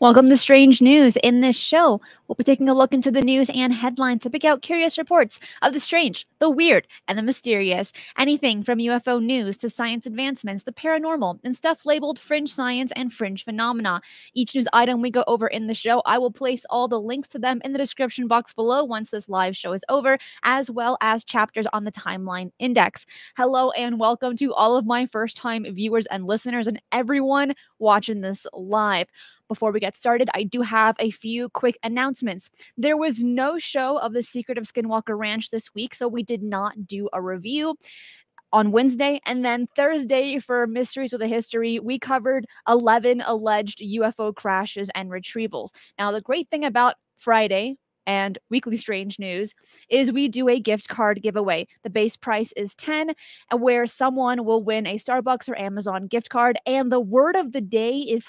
Welcome to Strange News. In this show, we'll be taking a look into the news and headlines to pick out curious reports of the strange, the weird, and the mysterious. Anything from UFO news to science advancements, the paranormal, and stuff labeled fringe science and fringe phenomena. Each news item we go over in the show, I will place all the links to them in the description box below once this live show is over, as well as chapters on the timeline index. Hello and welcome to all of my first-time viewers and listeners and everyone watching this live. Before we get started, I do have a few quick announcements. There was no show of The Secret of Skinwalker Ranch this week, so we did not do a review on Wednesday. And then Thursday for Mysteries with a History, we covered 11 alleged UFO crashes and retrievals. Now, the great thing about Friday and Weekly Strange News is we do a gift card giveaway. The base price is $10, where someone will win a Starbucks or Amazon gift card. And the word of the day is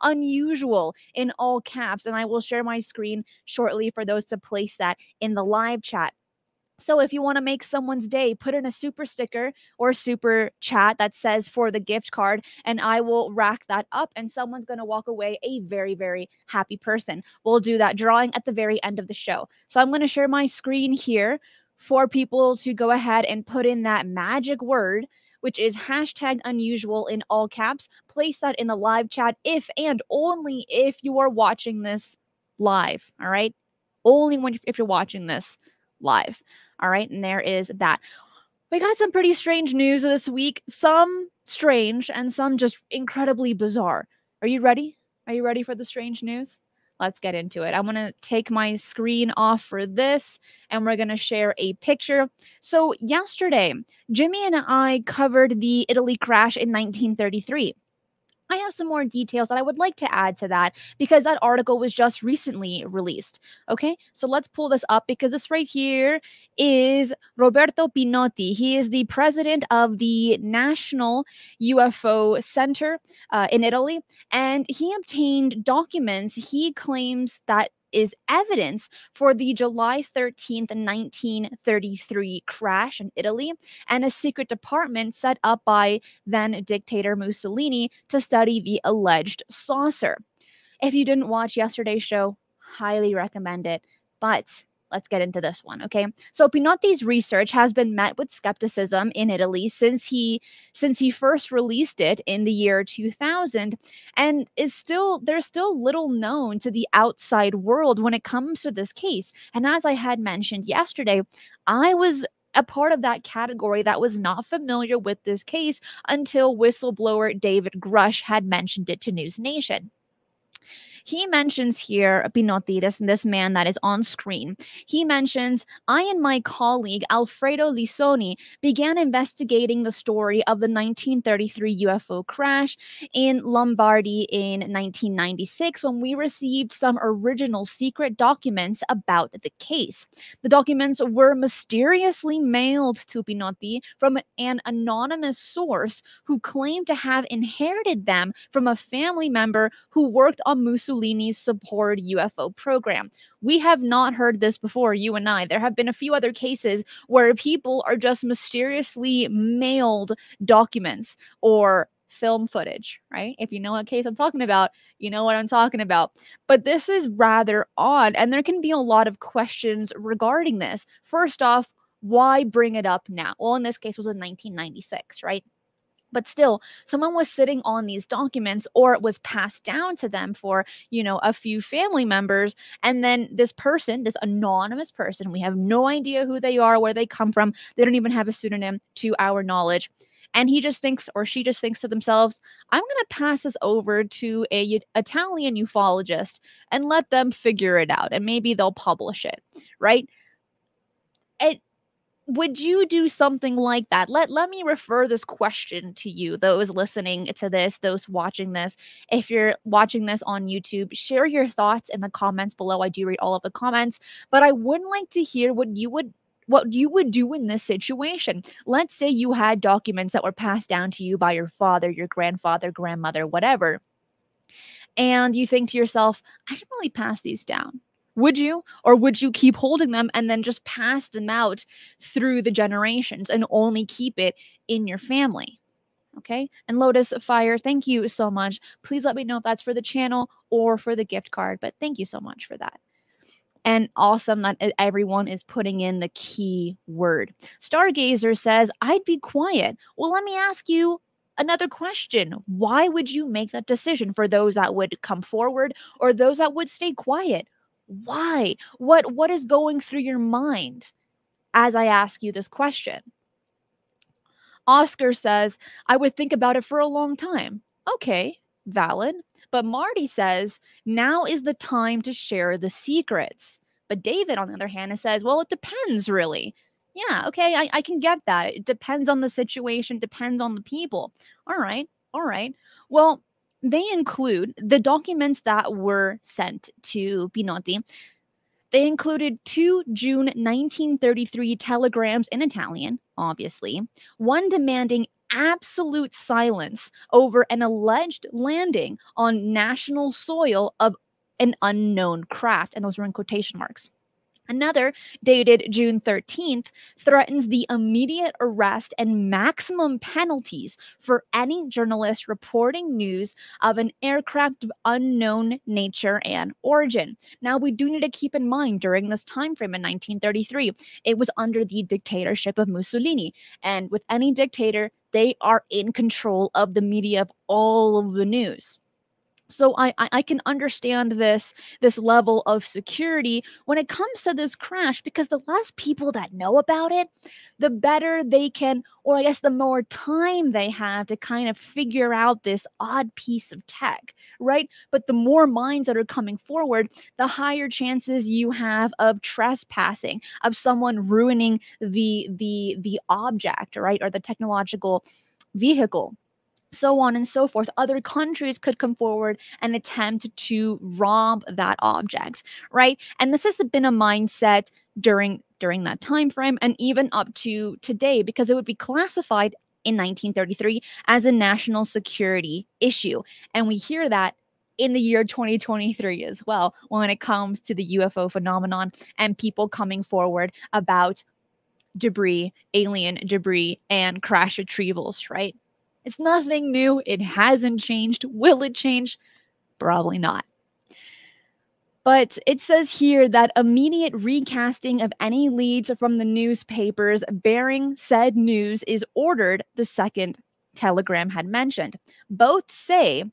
#unusual in all caps. And I will share my screen shortly for those to place that in the live chat. So if you want to make someone's day, put in a super sticker or super chat that says for the gift card, and I will rack that up, and someone's going to walk away a very, very happy person. We'll do that drawing at the very end of the show. So I'm going to share my screen here for people to go ahead and put in that magic word, which is #unusual in all caps. Place that in the live chat if and only if you are watching this live, all right? Only when if you're watching this live. All right, and there is that. We got some pretty strange news this week, some strange and some just incredibly bizarre. Are you ready? Are you ready for the strange news? Let's get into it. I'm going to take my screen off for this, and we're going to share a picture. So yesterday, Jimmy and I covered the Italy crash in 1933. I have some more details that I would like to add to that because that article was just recently released. Okay, so let's pull this up because this right here is Roberto Pinotti. He is the president of the National UFO Center in Italy, and he obtained documents he claims that is evidence for the July 13th, 1933 crash in Italy and a secret department set up by then dictator Mussolini to study the alleged saucer. If you didn't watch yesterday's show, highly recommend it, but let's get into this one, okay? So Pinotti's research has been met with skepticism in Italy since he first released it in the year 2000, and there's still little known to the outside world when it comes to this case. And as I had mentioned yesterday, I was a part of that category that was not familiar with this case until whistleblower David Grush had mentioned it to News Nation. He mentions here, Pinotti, this man that is on screen, he mentions, I and my colleague Alfredo Lissoni began investigating the story of the 1933 UFO crash in Lombardy in 1996 when we received some original secret documents about the case. The documents were mysteriously mailed to Pinotti from an anonymous source who claimed to have inherited them from a family member who worked on Mussolini's support UFO program. We have not heard this before, you and I. There have been a few other cases where people are just mysteriously mailed documents or film footage, right? If you know what case I'm talking about, you know what I'm talking about. But this is rather odd, and there can be a lot of questions regarding this. First off, why bring it up now? Well, in this case, it was in 1996, right? But still, someone was sitting on these documents, or it was passed down to them for, you know, a few family members. And then this person, this anonymous person, we have no idea who they are, where they come from. They don't even have a pseudonym to our knowledge. And he just thinks, or she just thinks to themselves, I'm going to pass this over to an Italian ufologist and let them figure it out. And maybe they'll publish it, right? Would you do something like that? Let me refer this question to you, those listening to this, those watching this. If you're watching this on YouTube, share your thoughts in the comments below. I do read all of the comments, but I would like to hear what you would do in this situation. Let's say you had documents that were passed down to you by your father, your grandfather, grandmother, whatever, and you think to yourself, I should really pass these down. Would you? Or would you keep holding them and then just pass them out through the generations and only keep it in your family? Okay. And Lotus Fire, thank you so much. Please let me know if that's for the channel or for the gift card, but thank you so much for that. And awesome that everyone is putting in the key word. Stargazer says, I'd be quiet. Well, let me ask you another question. Why would you make that decision for those that would come forward or those that would stay quiet? Why? What is going through your mind as I ask you this question? Oscar says, I would think about it for a long time. Okay, valid. But Marty says, now is the time to share the secrets. But David, on the other hand, says, well, it depends, really. Yeah, okay, I can get that. It depends on the situation, depends on the people. All right, all right. Well, they include the documents that were sent to Pinotti. They included 2 June 1933 telegrams in Italian, obviously, one demanding absolute silence over an alleged landing on national soil of an unknown craft, and those were in quotation marks. Another, dated June 13th, threatens the immediate arrest and maximum penalties for any journalist reporting news of an aircraft of unknown nature and origin. Now, we do need to keep in mind during this time frame in 1933, it was under the dictatorship of Mussolini. And with any dictator, they are in control of the media, of all of the news. So I can understand this level of security when it comes to this crash, because the less people that know about it, the better they can, or I guess the more time they have to kind of figure out this odd piece of tech, right? But the more minds that are coming forward, the higher chances you have of trespassing, of someone ruining the object, right? Or the technological vehicle. So on and so forth. Other countries could come forward and attempt to rob that object, right? And this has been a mindset during that time frame and even up to today, because it would be classified in 1933 as a national security issue. And we hear that in the year 2023 as well when it comes to the UFO phenomenon and people coming forward about debris, alien debris, and crash retrievals, right? It's nothing new. It hasn't changed. Will it change? Probably not. But it says here that immediate recasting of any leads from the newspapers bearing said news is ordered, the second telegram had mentioned. Both say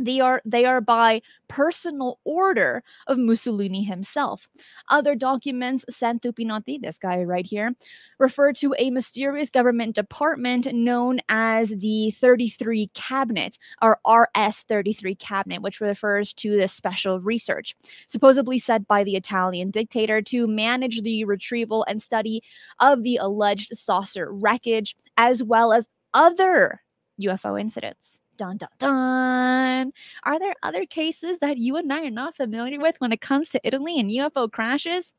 they are by personal order of Mussolini himself. Other documents sent to Pinotti, this guy right here, refer to a mysterious government department known as the 33 Cabinet, or RS-33 Cabinet, which refers to the special research, supposedly set by the Italian dictator to manage the retrieval and study of the alleged saucer wreckage, as well as other UFO incidents. Dun, dun, dun. Are there other cases that you and I are not familiar with when it comes to Italy and UFO crashes?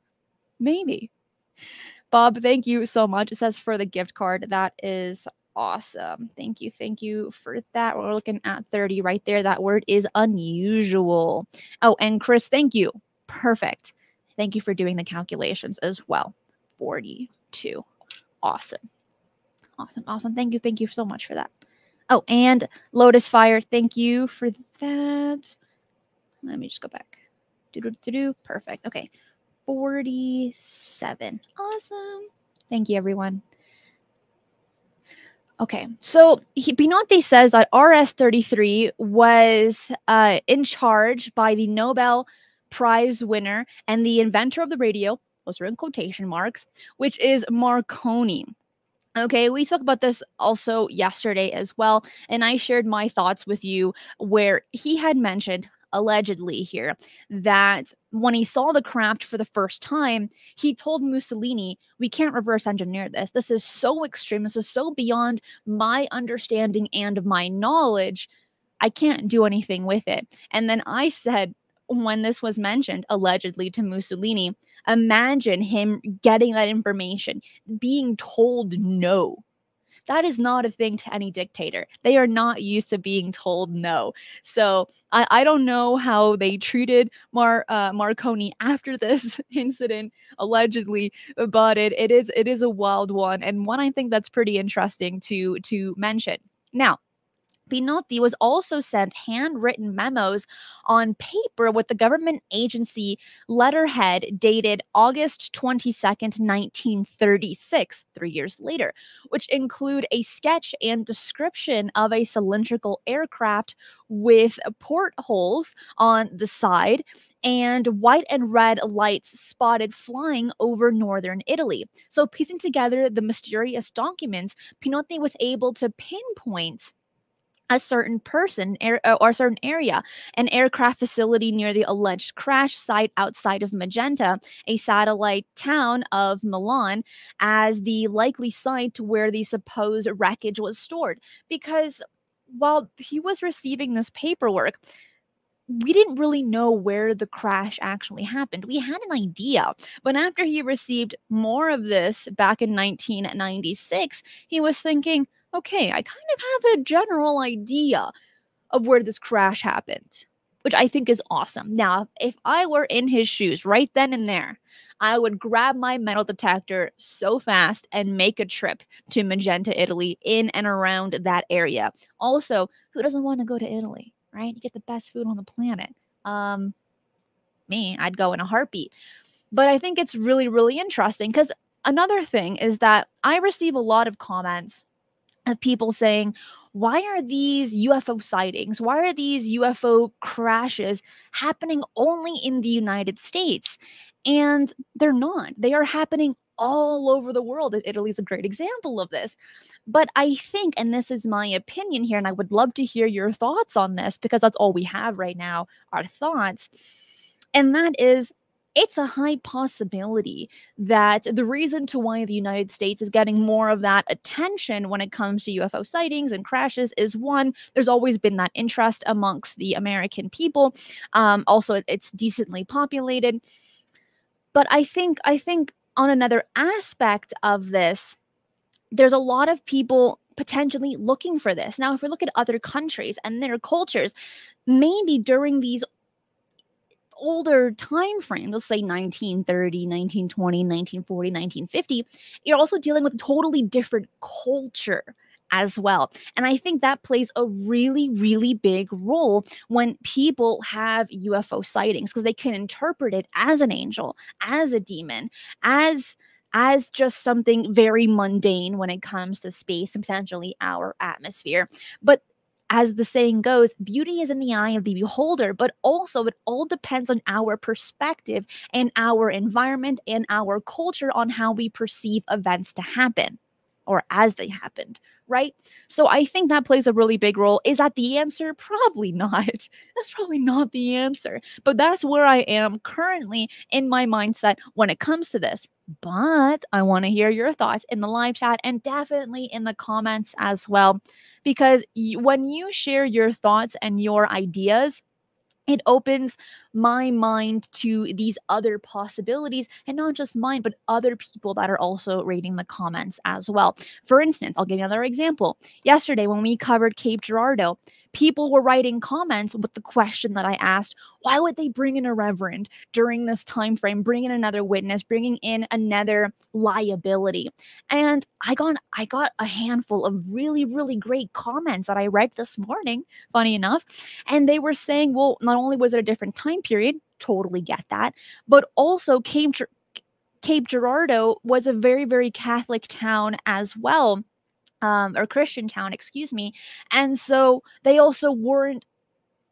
Maybe. Bob, thank you so much. It says for the gift card. That is awesome. Thank you. Thank you for that. We're looking at 30 right there. That word is unusual. Oh, and Chris, thank you. Perfect. Thank you for doing the calculations as well. 42. Awesome. Awesome. Awesome. Thank you. Thank you so much for that. Oh, and Lotus Fire, thank you for that. Let me just go back. Do-do-do-do. Perfect. Okay. 47. Awesome. Thank you, everyone. Okay. So Pinotti says that RS-33 was in charge by the Nobel Prize winner and the inventor of the radio, those are in quotation marks, which is Marconi. Okay, we spoke about this also yesterday as well, and I shared my thoughts with you where he had mentioned, allegedly here, that when he saw the craft for the first time, he told Mussolini, we can't reverse engineer this. This is so extreme. This is so beyond my understanding and my knowledge. I can't do anything with it. And then I said, when this was mentioned, allegedly to Mussolini, imagine him getting that information, being told no. That is not a thing to any dictator. They are not used to being told no. So I don't know how they treated Marconi after this incident, allegedly, but it is a wild one, and one I think that's pretty interesting to mention. Now, Pinotti was also sent handwritten memos on paper with the government agency letterhead dated August 22nd, 1936, 3 years later, which include a sketch and description of a cylindrical aircraft with portholes on the side and white and red lights spotted flying over northern Italy. So piecing together the mysterious documents, Pinotti was able to pinpoint a certain person or a certain area, an aircraft facility near the alleged crash site outside of Magenta, a satellite town of Milan, as the likely site where the supposed wreckage was stored. Because while he was receiving this paperwork, we didn't really know where the crash actually happened. We had an idea, but after he received more of this back in 1996, he was thinking, okay, I kind of have a general idea of where this crash happened, which I think is awesome. Now, if I were in his shoes right then and there, I would grab my metal detector so fast and make a trip to Magenta, Italy, in and around that area. Also, who doesn't want to go to Italy, right? You get the best food on the planet. Me, I'd go in a heartbeat. But I think it's really, really interesting, because another thing is that I receive a lot of comments of people saying, why are these UFO sightings, why are these UFO crashes happening only in the United States? And they're not. They are happening all over the world. Italy is a great example of this. But I think, and this is my opinion here, and I would love to hear your thoughts on this, because that's all we have right now, our thoughts. And that is, it's a high possibility that the reason to why the United States is getting more of that attention when it comes to UFO sightings and crashes is, one, there's always been that interest amongst the American people. Also, it's decently populated. But I think on another aspect of this, there's a lot of people potentially looking for this. Now, if we look at other countries and their cultures, maybe during these older time frame, let's say 1930, 1920, 1940, 1950, you're also dealing with a totally different culture as well. And I think that plays a really, really big role when people have UFO sightings, because they can interpret it as an angel, as a demon, as just something very mundane when it comes to space and potentially our atmosphere. But as the saying goes, beauty is in the eye of the beholder, but also it all depends on our perspective and our environment and our culture on how we perceive events to happen or as they happened, right? So I think that plays a really big role. Is that the answer? Probably not. That's probably not the answer. But that's where I am currently in my mindset when it comes to this. But I want to hear your thoughts in the live chat and definitely in the comments as well, because when you share your thoughts and your ideas, it opens my mind to these other possibilities, and not just mine, but other people that are also reading the comments as well. For instance, I'll give you another example. Yesterday, when we covered Cape Girardeau, people were writing comments with the question that I asked, why would they bring in a reverend during this time frame, bring in another witness, bringing in another liability? And I got a handful of really, really great comments that I read this morning, funny enough. And they were saying, well, not only was it a different time period, totally get that, but also Cape Girardeau was a very, very Catholic town as well. Or Christian town, excuse me. And so they also weren't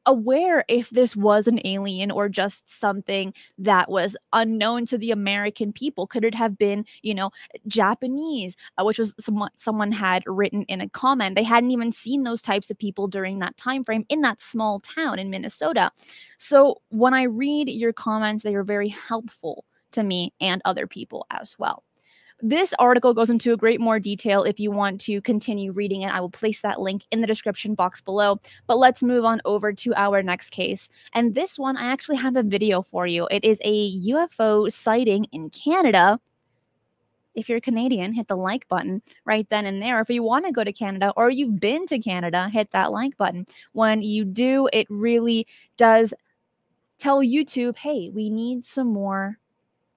aware if this was an alien or just something that was unknown to the American people. Could it have been, you know, Japanese, which was someone had written in a comment. They hadn't even seen those types of people during that time frame in that small town in Minnesota. So when I read your comments, they are very helpful to me and other people as well. This article goes into a great more detail. If you want to continue reading it, I will place that link in the description box below. But let's move on over to our next case. And this one, I actually have a video for you. It is a UFO sighting in Canada. If you're Canadian, hit the like button right then and there. If you want to go to Canada or you've been to Canada, hit that like button. When you do, it really does tell YouTube, hey, we need some more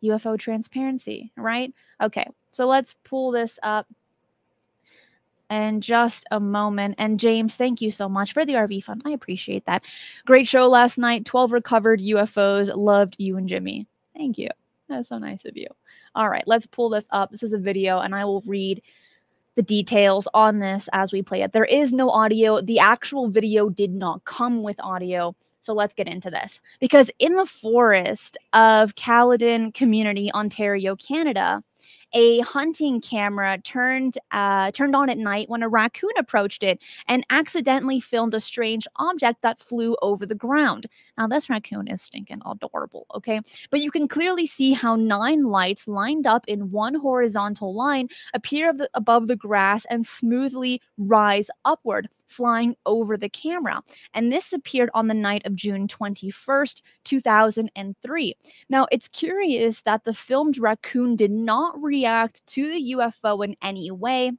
UFO transparency, right? Okay, so let's pull this up. in just a moment. And James, thank you so much for the RV fund. I appreciate that. Great show last night. 12 recovered UFOs. Loved you and Jimmy. Thank you. That's so nice of you. All right, let's pull this up. This is a video, and I will read the details on this as we play it. There is no audio. The actual video did not come with audio. So let's get into this. Because in the forest of Caledon Community, Ontario, Canada, a hunting camera turned on at night when a raccoon approached it and accidentally filmed a strange object that flew over the ground. Now, this raccoon is stinking adorable, okay? But you can clearly see how 9 lights lined up in one horizontal line appear above the grass and smoothly rise upward, flying over the camera. And this appeared on the night of June 21st, 2003. Now, it's curious that the filmed raccoon did not react to the UFO in any way,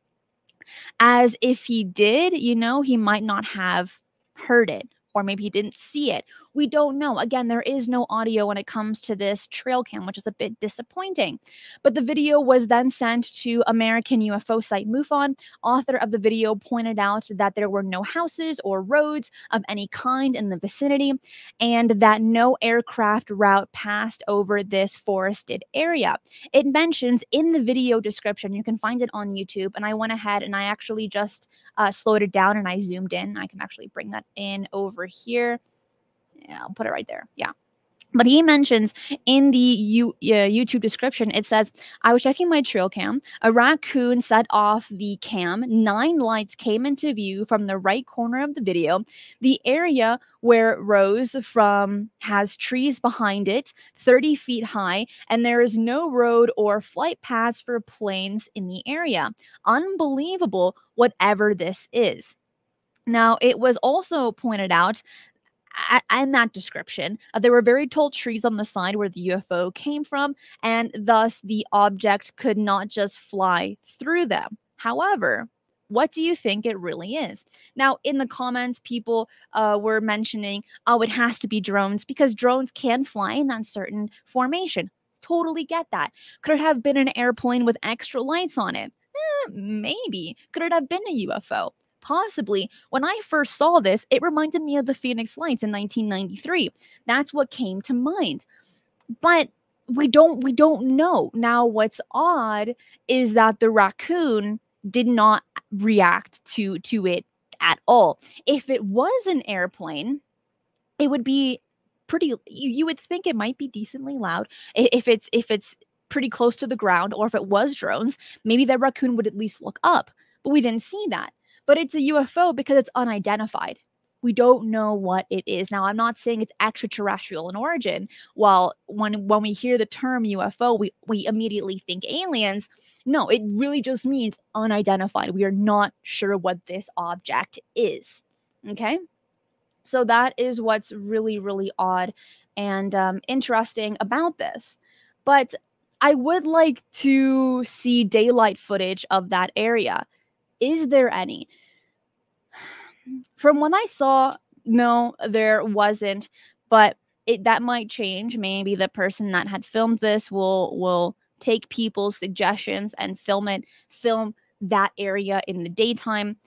as if he did, you know, he might not have heard it, or maybe he didn't see it. We don't know. Again, there is no audio when it comes to this trail cam, which is a bit disappointing. But the video was then sent to American UFO site MUFON. Author of the video pointed out that there were no houses or roads of any kind in the vicinity, and that no aircraft route passed over this forested area. It mentions in the video description, you can find it on YouTube, and I went ahead and I actually just slowed it down and I zoomed in. I can actually bring that in over here. Yeah, I'll put it right there. Yeah. But he mentions in the YouTube description, it says, I was checking my trail cam. A raccoon set off the cam. 9 lights came into view from the right corner of the video. The area where it rose from has trees behind it, 30 feet high, and there is no road or flight paths for planes in the area. Unbelievable, whatever this is. Now, it was also pointed out in that description, there were very tall trees on the side where the UFO came from, and thus the object could not just fly through them. However, what do you think it really is? Now, in the comments, people were mentioning, oh, it has to be drones because drones can fly in that certain formation. Totally get that. Could it have been an airplane with extra lights on it? Maybe. Could it have been a UFO? Possibly. When I first saw this, it reminded me of the Phoenix lights in 1993. That's what came to mind. But we don't know. Now, what's odd is that the raccoon did not react to it at all. If it was an airplane, it would be pretty, you would think it might be decently loud. If it's pretty close to the ground, or if it was drones, maybe that raccoon would at least look up. But we didn't see that. But it's a UFO because it's unidentified. We don't know what it is. Now, I'm not saying it's extraterrestrial in origin. While when we hear the term UFO, we immediately think aliens. No, it really just means unidentified. We are not sure what this object is. Okay? So that is what's really, really odd and interesting about this. But I would like to see daylight footage of that area. Is there any? From when I saw, no, there wasn't, but that might change. Maybe the person that had filmed this will take people's suggestions and film that area in the daytime.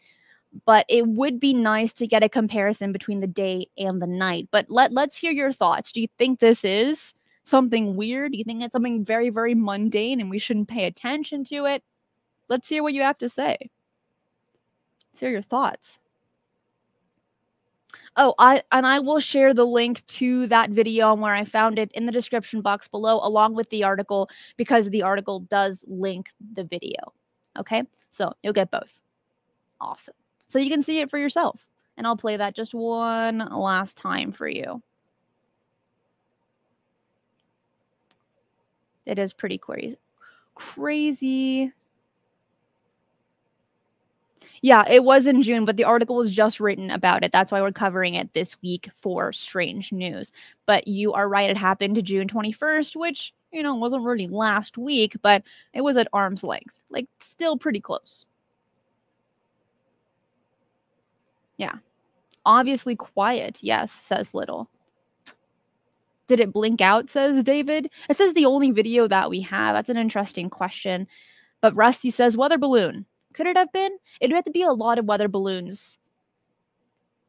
But it would be nice to get a comparison between the day and the night. But let's hear your thoughts. Do you think this is something weird? Do you think it's something very, very mundane and we shouldn't pay attention to it? Let's hear what you have to say. Share your thoughts. Oh, I will share the link to that video and where I found it in the description box below, along with the article, because the article does link the video. Okay, so you'll get both. Awesome. So you can see it for yourself. And I'll play that just one last time for you. It is pretty crazy. Yeah, it was in June, but the article was just written about it. That's why we're covering it this week for Strange News. But you are right. It happened June 21st, which, you know, wasn't really last week, but it was at arm's length. Like, still pretty close. Yeah. Obviously quiet, yes, says Little. Did it blink out, says David? It says the only video that we have. That's an interesting question. But Rusty says weather balloon. could it have been? It would have to be a lot of weather balloons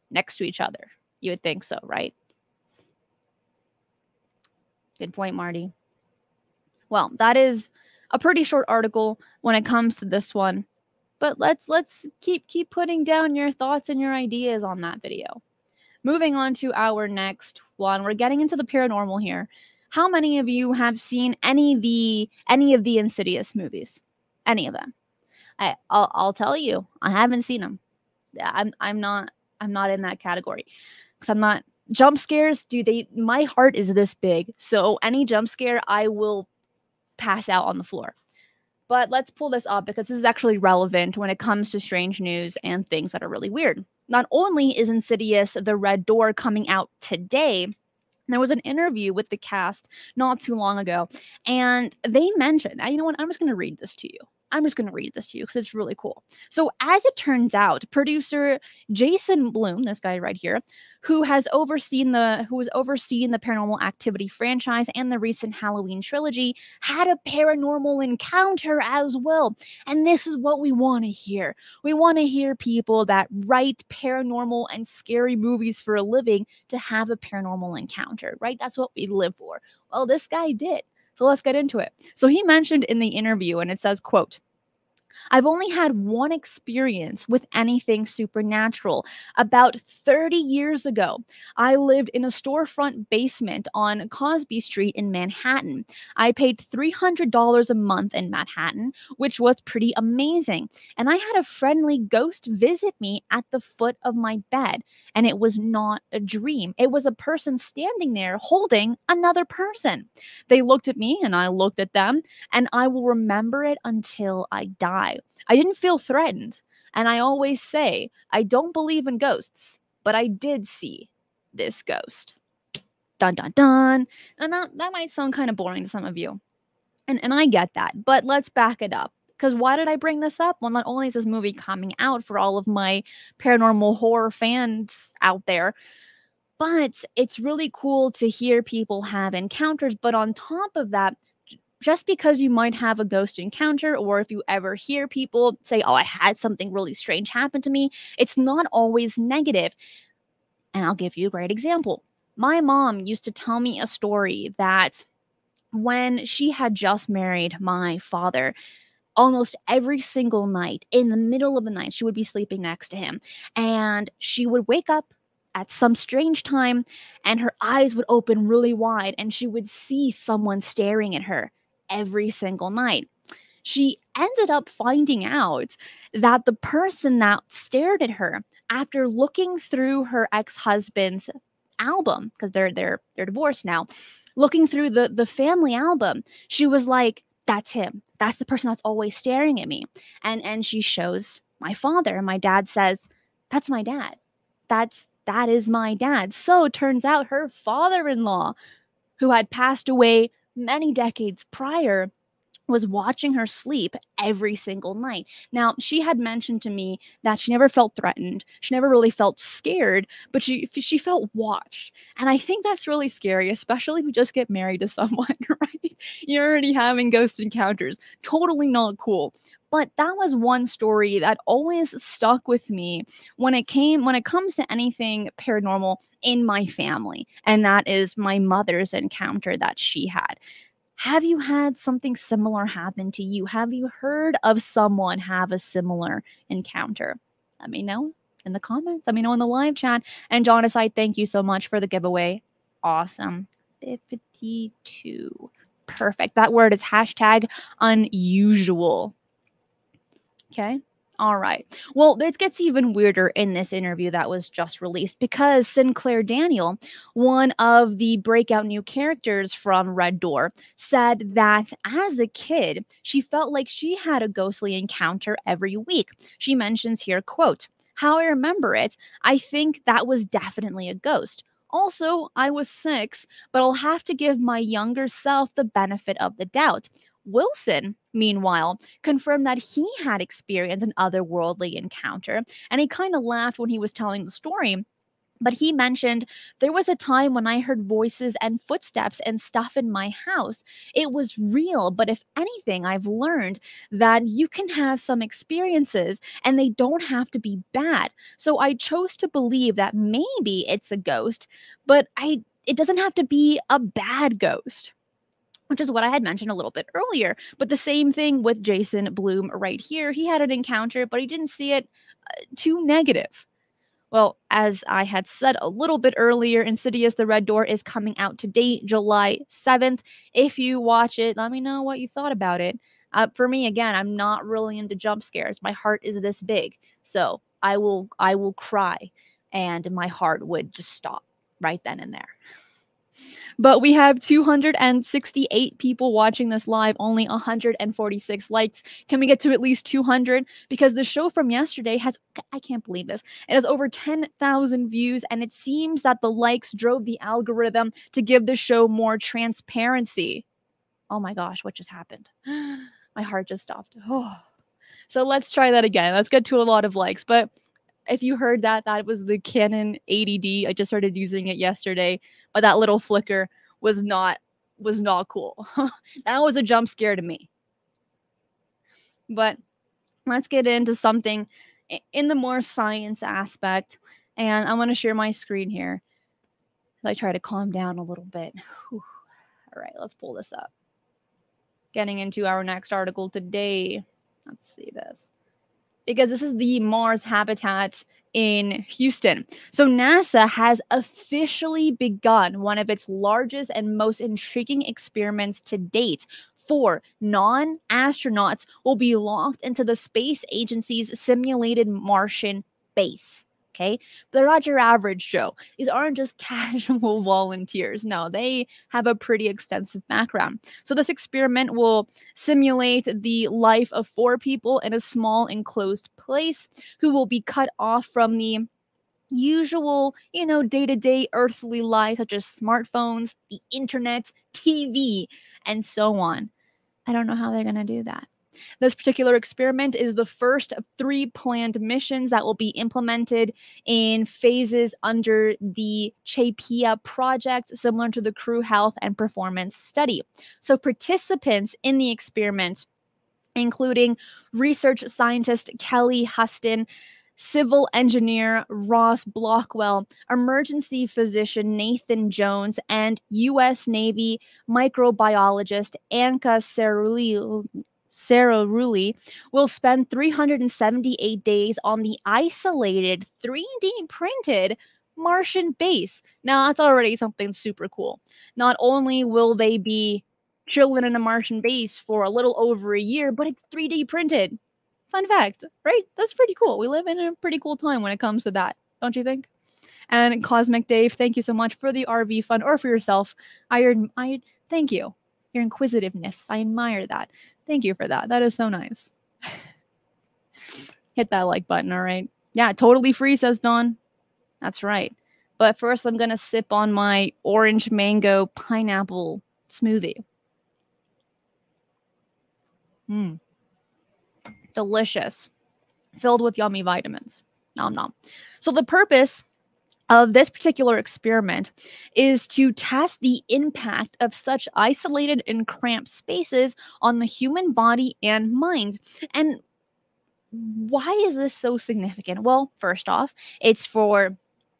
next to each other. You would think so, right? Good point, Marty. Well, that is a pretty short article when it comes to this one. But let's keep putting down your thoughts and your ideas on that video. Moving on to our next one. We're getting into the paranormal here. How many of you have seen any of the Insidious movies? Any of them? I'll tell you, I haven't seen them. I'm not in that category. Because I'm not jump scares, dude. My heart is this big. So any jump scare, I will pass out on the floor. But let's pull this up because this is actually relevant when it comes to strange news and things that are really weird. Not only is Insidious The Red Door coming out today, there was an interview with the cast not too long ago, and they mentioned, you know what, I'm just going to read this to you because it's really cool. So as it turns out, producer Jason Blum, this guy right here, who has overseen the Paranormal Activity franchise and the recent Halloween trilogy, had a paranormal encounter as well. And this is what we want to hear. We want to hear people that write paranormal and scary movies for a living to have a paranormal encounter, right? That's what we live for. Well, this guy did. So let's get into it. So he mentioned in the interview, and it says, quote, "I've only had one experience with anything supernatural. About 30 years ago, I lived in a storefront basement on Cosby Street in Manhattan. I paid $300 a month in Manhattan, which was pretty amazing. And I had a friendly ghost visit me at the foot of my bed. And it was not a dream. It was a person standing there holding another person. They looked at me and I looked at them, and I will remember it until I die. I didn't feel threatened, and I always say I don't believe in ghosts, but I did see this ghost." Dun, dun, dun. And that might sound kind of boring to some of you, and I get that, but let's back it up. Because why did I bring this up? Well, not only is this movie coming out for all of my paranormal horror fans out there, but it's really cool to hear people have encounters. But on top of that, just because you might have a ghost encounter, or if you ever hear people say, "Oh, I had something really strange happen to me," it's not always negative. And I'll give you a great example. My mom used to tell me a story that when she had just married my father, almost every single night, in the middle of the night, she would be sleeping next to him. And she would wake up at some strange time, and her eyes would open really wide, and she would see someone staring at her. Every single night. She ended up finding out that the person that stared at her, after looking through her ex-husband's album, because they're divorced now, looking through the family album, she was like, "That's him. That's the person that's always staring at me." And she shows my father, and my dad says, "That's my dad. That is my dad." So it turns out her father-in-law, who had passed away many decades prior, was watching her sleep every single night. Now, she had mentioned to me that she never felt threatened. She never really felt scared, but she felt watched. And I think that's really scary, especially if you just get married to someone, right? You're already having ghost encounters. Totally not cool. But that was one story that always stuck with me when it comes to anything paranormal in my family. And that is my mother's encounter that she had. Have you had something similar happen to you? Have you heard of someone have a similar encounter? Let me know in the comments. Let me know in the live chat. And John aside, thank you so much for the giveaway. Awesome. 52. Perfect. That word is #unusual. Okay. All right. Well, it gets even weirder in this interview that was just released, because Sinclair Daniel, one of the breakout new characters from Red Door, said that as a kid, she felt like she had a ghostly encounter every week. She mentions here, quote, "How I remember it, I think that was definitely a ghost. Also, I was 6, but I'll have to give my younger self the benefit of the doubt." Wilson, meanwhile, confirmed that he had experienced an otherworldly encounter, and he kind of laughed when he was telling the story But he mentioned, there was a time when I heard voices and footsteps and stuff in my house. It was real, but if anything, I've learned that you can have some experiences and they don't have to be bad. So I chose to believe that maybe it's a ghost, but it doesn't have to be a bad ghost, which is what I had mentioned a little bit earlier. But the same thing with Jason Blum right here. He had an encounter, but he didn't see it too negative. Well, as I had said a little bit earlier, Insidious, The Red Door is coming out today, July 7th. If you watch it, let me know what you thought about it. For me, again, I'm not really into jump scares. My heart is this big. So I will cry and my heart would just stop right then and there. But we have 268 people watching this live, only 146 likes. Can we get to at least 200? Because the show from yesterday has, I can't believe this, it has over 10,000 views, and it seems that the likes drove the algorithm to give the show more transparency. Oh my gosh, what just happened? My heart just stopped. Oh. So let's try that again. Let's get to a lot of likes. But if you heard that, that was the Canon 80D. I just started using it yesterday, but that little flicker was not cool. That was a jump scare to me. But let's get into something in the more science aspect. And I want to share my screen here as I try to calm down a little bit. Whew. All right, let's pull this up. Getting into our next article today. Let's see this, because this is the Mars habitat in Houston. So NASA has officially begun one of its largest and most intriguing experiments to date. 4 non-astronauts will be locked into the space agency's simulated Martian base. Okay, they're not your average Joe. These aren't just casual volunteers. No, they have a pretty extensive background. So this experiment will simulate the life of 4 people in a small enclosed place who will be cut off from the usual, you know, day-to-day earthly life, such as smartphones, the internet, TV, and so on. I don't know how they're going to do that. This particular experiment is the first of 3 planned missions that will be implemented in phases under the CHAPEA project, similar to the Crew Health and Performance Study. So participants in the experiment, including research scientist Kelly Huston, civil engineer Ross Blockwell, emergency physician Nathan Jones, and U.S. Navy microbiologist Anka Sarah Rulli will spend 378 days on the isolated 3D printed Martian base. Now, that's already something super cool. Not only will they be chilling in a Martian base for a little over a year, but it's 3D printed. Fun fact, right? That's pretty cool. We live in a pretty cool time when it comes to that, don't you think? And Cosmic Dave, thank you so much for the RV fund, or for yourself. I thank you. Your inquisitiveness. I admire that. Thank you for that. That is so nice. Hit that like button, all right? Yeah, totally free, says Dawn. That's right. But first, I'm going to sip on my orange mango pineapple smoothie. Mmm. Delicious. Filled with yummy vitamins. Nom nom. So the purpose of this particular experiment is to test the impact of such isolated and cramped spaces on the human body and mind. And why is this so significant? Well, first off, it's for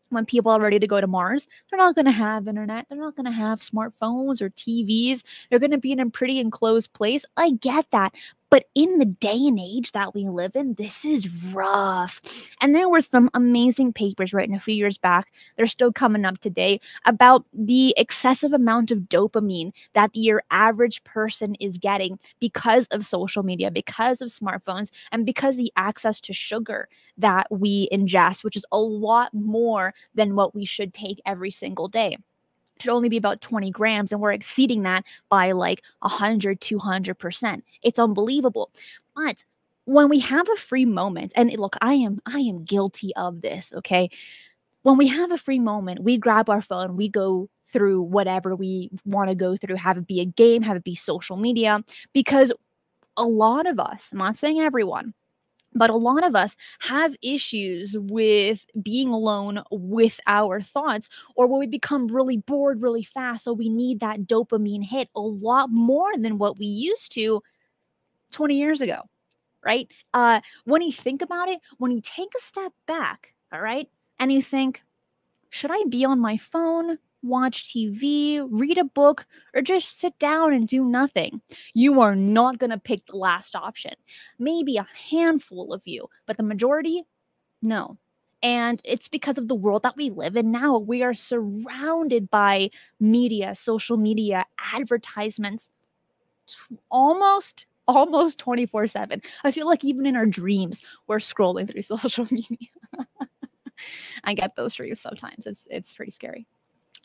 when people are ready to go to Mars. They're not going to have internet. They're not going to have smartphones or TVs. They're going to be in a pretty enclosed place. I get that. But in the day and age that we live in, this is rough. And there were some amazing papers written a few years back, they're still coming up today, about the excessive amount of dopamine that your average person is getting because of social media, because of smartphones, and because the access to sugar that we ingest, which is a lot more than what we should take every single day. Should only be about 20 grams, and we're exceeding that by like 100, 200%. It's unbelievable. But when we have a free moment, and look, I am guilty of this, okay? When we have a free moment, we grab our phone, we go through whatever we want to go through, have it be a game, have it be social media, because a lot of us, I'm not saying everyone, But a lot of us have issues with being alone with our thoughts, or when we become really bored really fast. So we need that dopamine hit a lot more than what we used to 20 years ago, right? When you think about it, when you take a step back, all right, and you think, should I be on my phone, watch TV, read a book, or just sit down and do nothing? You are not going to pick the last option. Maybe a handful of you, but the majority, no. And it's because of the world that we live in now. We are surrounded by media, social media, advertisements, almost 24/7. I feel like even in our dreams, we're scrolling through social media. I get those dreams sometimes. It's pretty scary.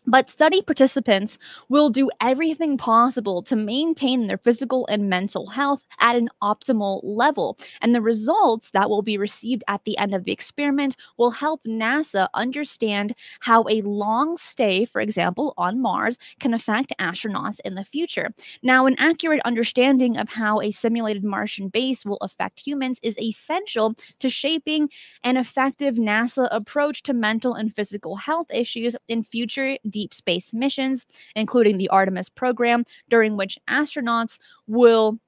But study participants will do everything possible to maintain their physical and mental health at an optimal level. And the results that will be received at the end of the experiment will help NASA understand how a long stay, for example, on Mars, can affect astronauts in the future. Now, an accurate understanding of how a simulated Martian base will affect humans is essential to shaping an effective NASA approach to mental and physical health issues in future deep space missions, including the Artemis program, during which astronauts will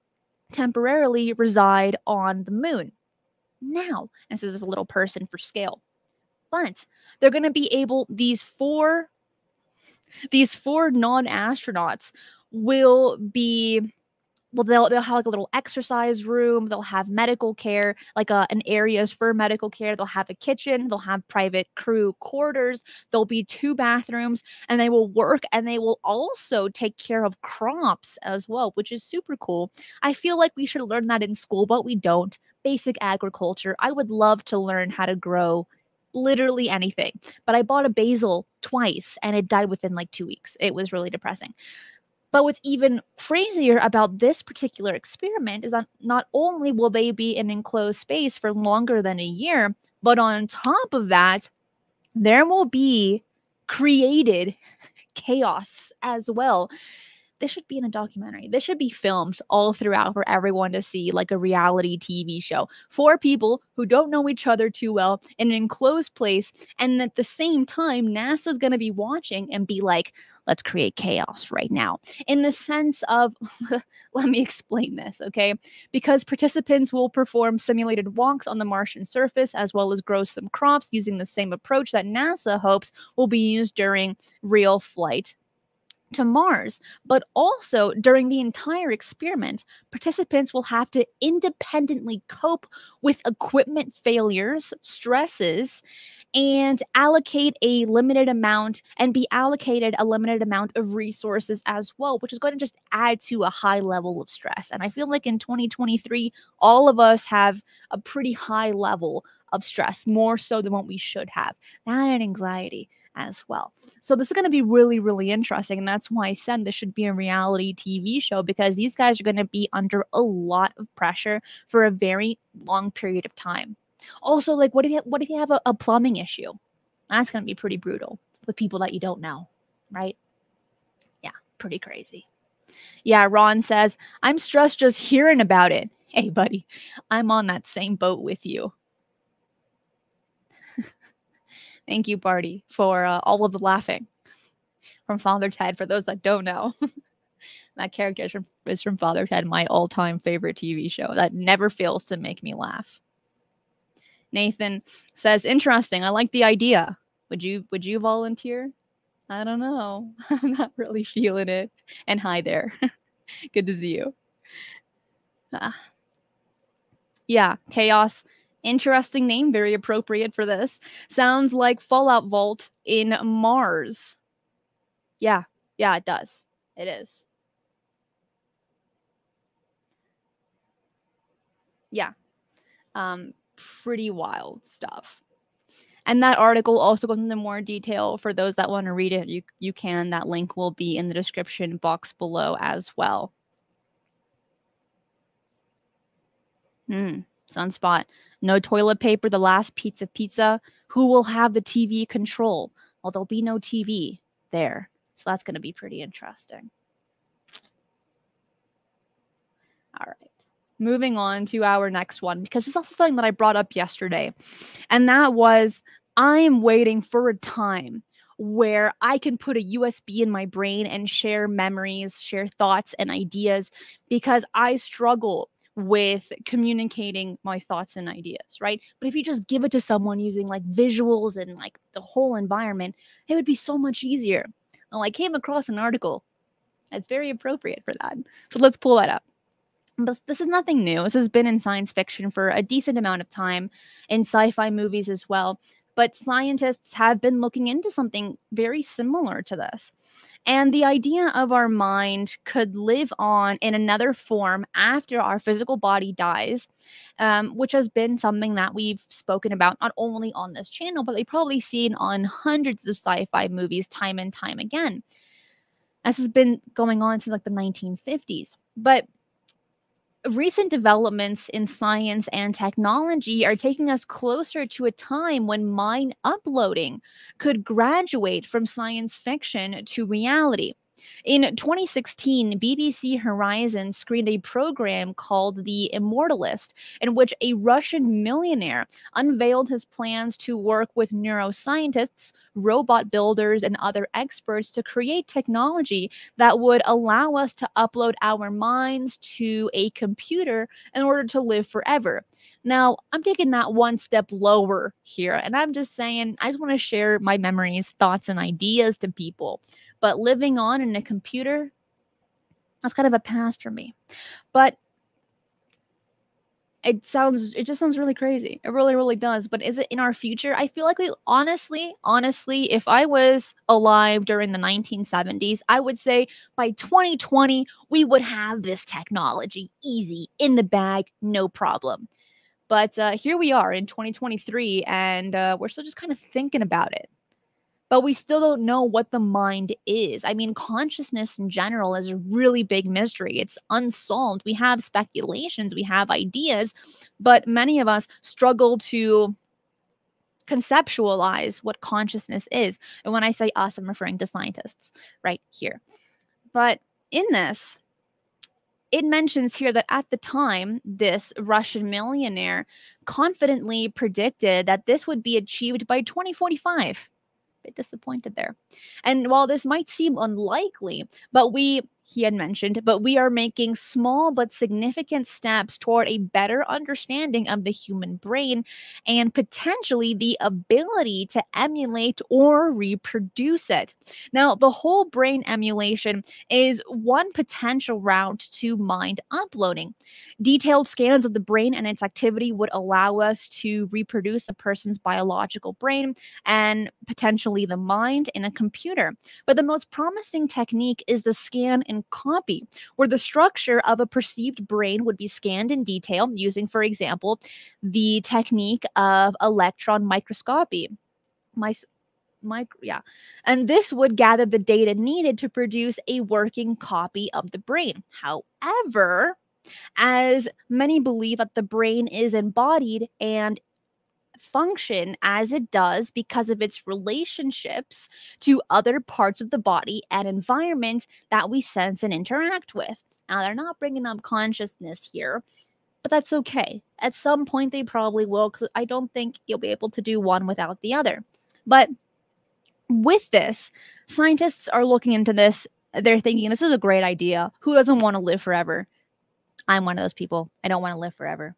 temporarily reside on the moon. Now, and so this is a little person for scale, but they're going to be able, these four non-astronauts will be, well, they'll have like a little exercise room. They'll have medical care, like an areas for medical care. They'll have a kitchen. They'll have private crew quarters. There'll be 2 bathrooms, and they will work, and they will also take care of crops as well, which is super cool. I feel like we should learn that in school, but we don't. Basic agriculture. I would love to learn how to grow literally anything, but I bought a basil twice, and it died within like 2 weeks. It was really depressing. But what's even crazier about this particular experiment is that not only will they be in enclosed space for longer than a year, but on top of that, there will be created chaos as well. This should be in a documentary. This should be filmed all throughout for everyone to see, like a reality TV show. 4 people who don't know each other too well in an enclosed place. And at the same time, NASA's going to be watching and be like, let's create chaos right now. In the sense of, let me explain this, okay? Because participants will perform simulated walks on the Martian surface, as well as grow some crops using the same approach that NASA hopes will be used during real flight to Mars. But also during the entire experiment, participants will have to independently cope with equipment failures, stresses, and be allocated a limited amount of resources as well, which is going to just add to a high level of stress. And I feel like in 2023, all of us have a pretty high level of stress, more so than what we should have. That and anxiety as well. So this is going to be really, really interesting. And that's why I said this should be a reality TV show, because these guys are going to be under a lot of pressure for a very long period of time. Also, like, what if you have a plumbing issue? That's going to be pretty brutal with people that you don't know, right? Yeah, pretty crazy. Yeah, Ron says, I'm stressed just hearing about it. Hey, buddy, I'm on that same boat with you. Thank you, Barty, for all of the laughing from Father Ted. For those that don't know, that character is from Father Ted, my all-time favorite TV show that never fails to make me laugh. Nathan says, interesting. I like the idea. Would you volunteer? I don't know. I'm not really feeling it. And hi there. Good to see you. Yeah, chaos. Interesting name, very appropriate for this. Sounds like Fallout Vault in Mars. Yeah, yeah, it does. It is. Yeah. Pretty wild stuff. And that article also goes into more detail. For those that want to read it, you can. That link will be in the description box below as well. Sunspot. No toilet paper, the last piece of pizza. Who will have the TV control? Well, there'll be no TV there. So that's going to be pretty interesting. All right. moving on to our next one, because it's also something that I brought up yesterday. And that was, I am waiting for a time where I can put a USB in my brain and share memories, share thoughts and ideas, because I struggle with communicating my thoughts and ideas, right? But if you just give it to someone using like visuals and like the whole environment, it would be so much easier. Well, I came across an article that's very appropriate for that. So let's pull that up. But this is nothing new. This has been in science fiction for a decent amount of time, in sci-fi movies as well. But scientists have been looking into something very similar to this. And the idea of our mind could live on in another form after our physical body dies, which has been something that we've spoken about not only on this channel, but they've probably seen on hundreds of sci-fi movies time and time again. This has been going on since like the 1950s. But recent developments in science and technology are taking us closer to a time when mind uploading could graduate from science fiction to reality. In 2016, BBC Horizon screened a program called The Immortalist, in which a Russian millionaire unveiled his plans to work with neuroscientists, robot builders, and other experts to create technology that would allow us to upload our minds to a computer in order to live forever. Now, I'm taking that one step lower here, and I'm just saying I just want to share my memories, thoughts, and ideas to people. But living on in a computer, that's kind of a pass for me. But it just sounds really crazy. It really, really does. But is it in our future? I feel like we honestly, if I was alive during the 1970s, I would say by 2020, we would have this technology easy, in the bag, no problem. But here we are in 2023, and we're still just kind of thinking about it. But we still don't know what the mind is. I mean, consciousness in general is a really big mystery. It's unsolved. We have speculations, we have ideas, but many of us struggle to conceptualize what consciousness is. And when I say us, I'm referring to scientists right here. But in this, it mentions here that at the time, this Russian millionaire confidently predicted that this would be achieved by 2045. Disappointed there. And while this might seem unlikely, but he had mentioned, we are making small but significant steps toward a better understanding of the human brain and potentially the ability to emulate or reproduce it. Now, the whole brain emulation is one potential route to mind uploading. Detailed scans of the brain and its activity would allow us to reproduce a person's biological brain and potentially the mind in a computer. But the most promising technique is the scan and copy, where the structure of a perceived brain would be scanned in detail using, for example, the technique of electron microscopy. And this would gather the data needed to produce a working copy of the brain. However, as many believe that the brain is embodied and function as it does because of its relationships to other parts of the body and environment that we sense and interact with. Now, they're not bringing up consciousness here, but that's okay. At some point, they probably will, because I don't think you'll be able to do one without the other. But with this, scientists are looking into this. They're thinking, this is a great idea. Who doesn't want to live forever? I'm one of those people. I don't want to live forever.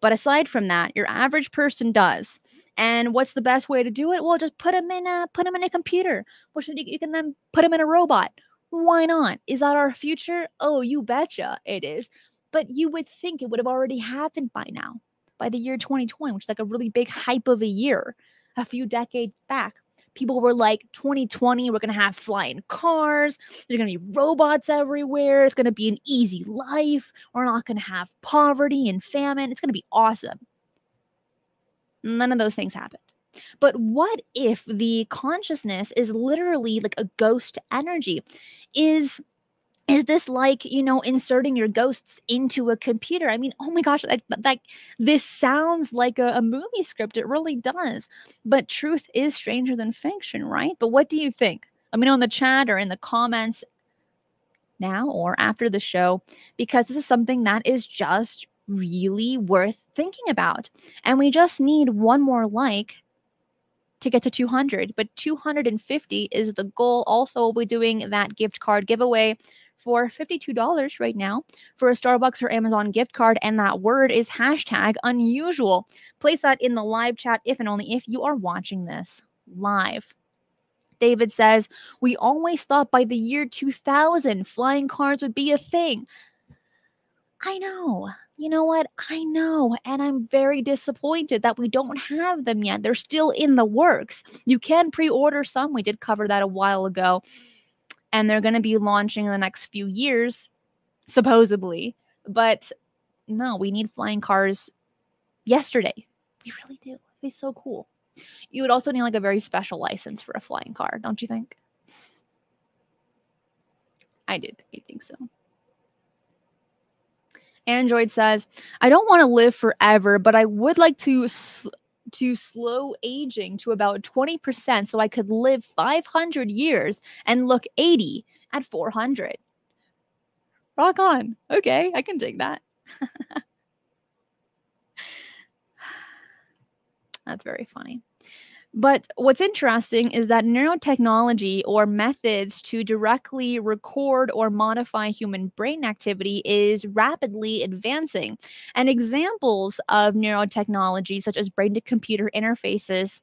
But aside from that, your average person does. And what's the best way to do it? Well, just put them in a computer, which you can then put them in a robot. Why not? Is that our future? Oh, you betcha it is. But you would think it would have already happened by now, by the year 2020, which is like a really big hype of a year. A few decades back, people were like, 2020, we're going to have flying cars. There's going to be robots everywhere. It's going to be an easy life. We're not going to have poverty and famine. It's going to be awesome. None of those things happened. But what if the consciousness is literally like a ghost energy? Is this like, you know, inserting your ghosts into a computer? I mean, oh my gosh, like this sounds like a movie script. It really does. But truth is stranger than fiction, right? But what do you think? Let me know in the chat or in the comments now or after the show, because this is something that is just really worth thinking about. And we just need one more like to get to 200. But 250 is the goal. Also, we'll be doing that gift card giveaway for $52 right now for a Starbucks or Amazon gift card. And that word is hashtag unusual. Place that in the live chat if and only if you are watching this live. David says, we always thought by the year 2000, flying cars would be a thing. I know. You know what? I know. And I'm very disappointed that we don't have them yet. They're still in the works. You can pre-order some. We did cover that a while ago. And they're going to be launching in the next few years, supposedly. But no, we need flying cars yesterday. We really do. It's so cool. You would also need like a very special license for a flying car, don't you think? I think so. Android says, I don't want to live forever, but I would like to slow aging to about 20% so I could live 500 years and look 80 at 400. Rock on. Okay, I can take that. That's very funny. But what's interesting is that neurotechnology, or methods to directly record or modify human brain activity, is rapidly advancing. And examples of neurotechnology, such as brain-to-computer interfaces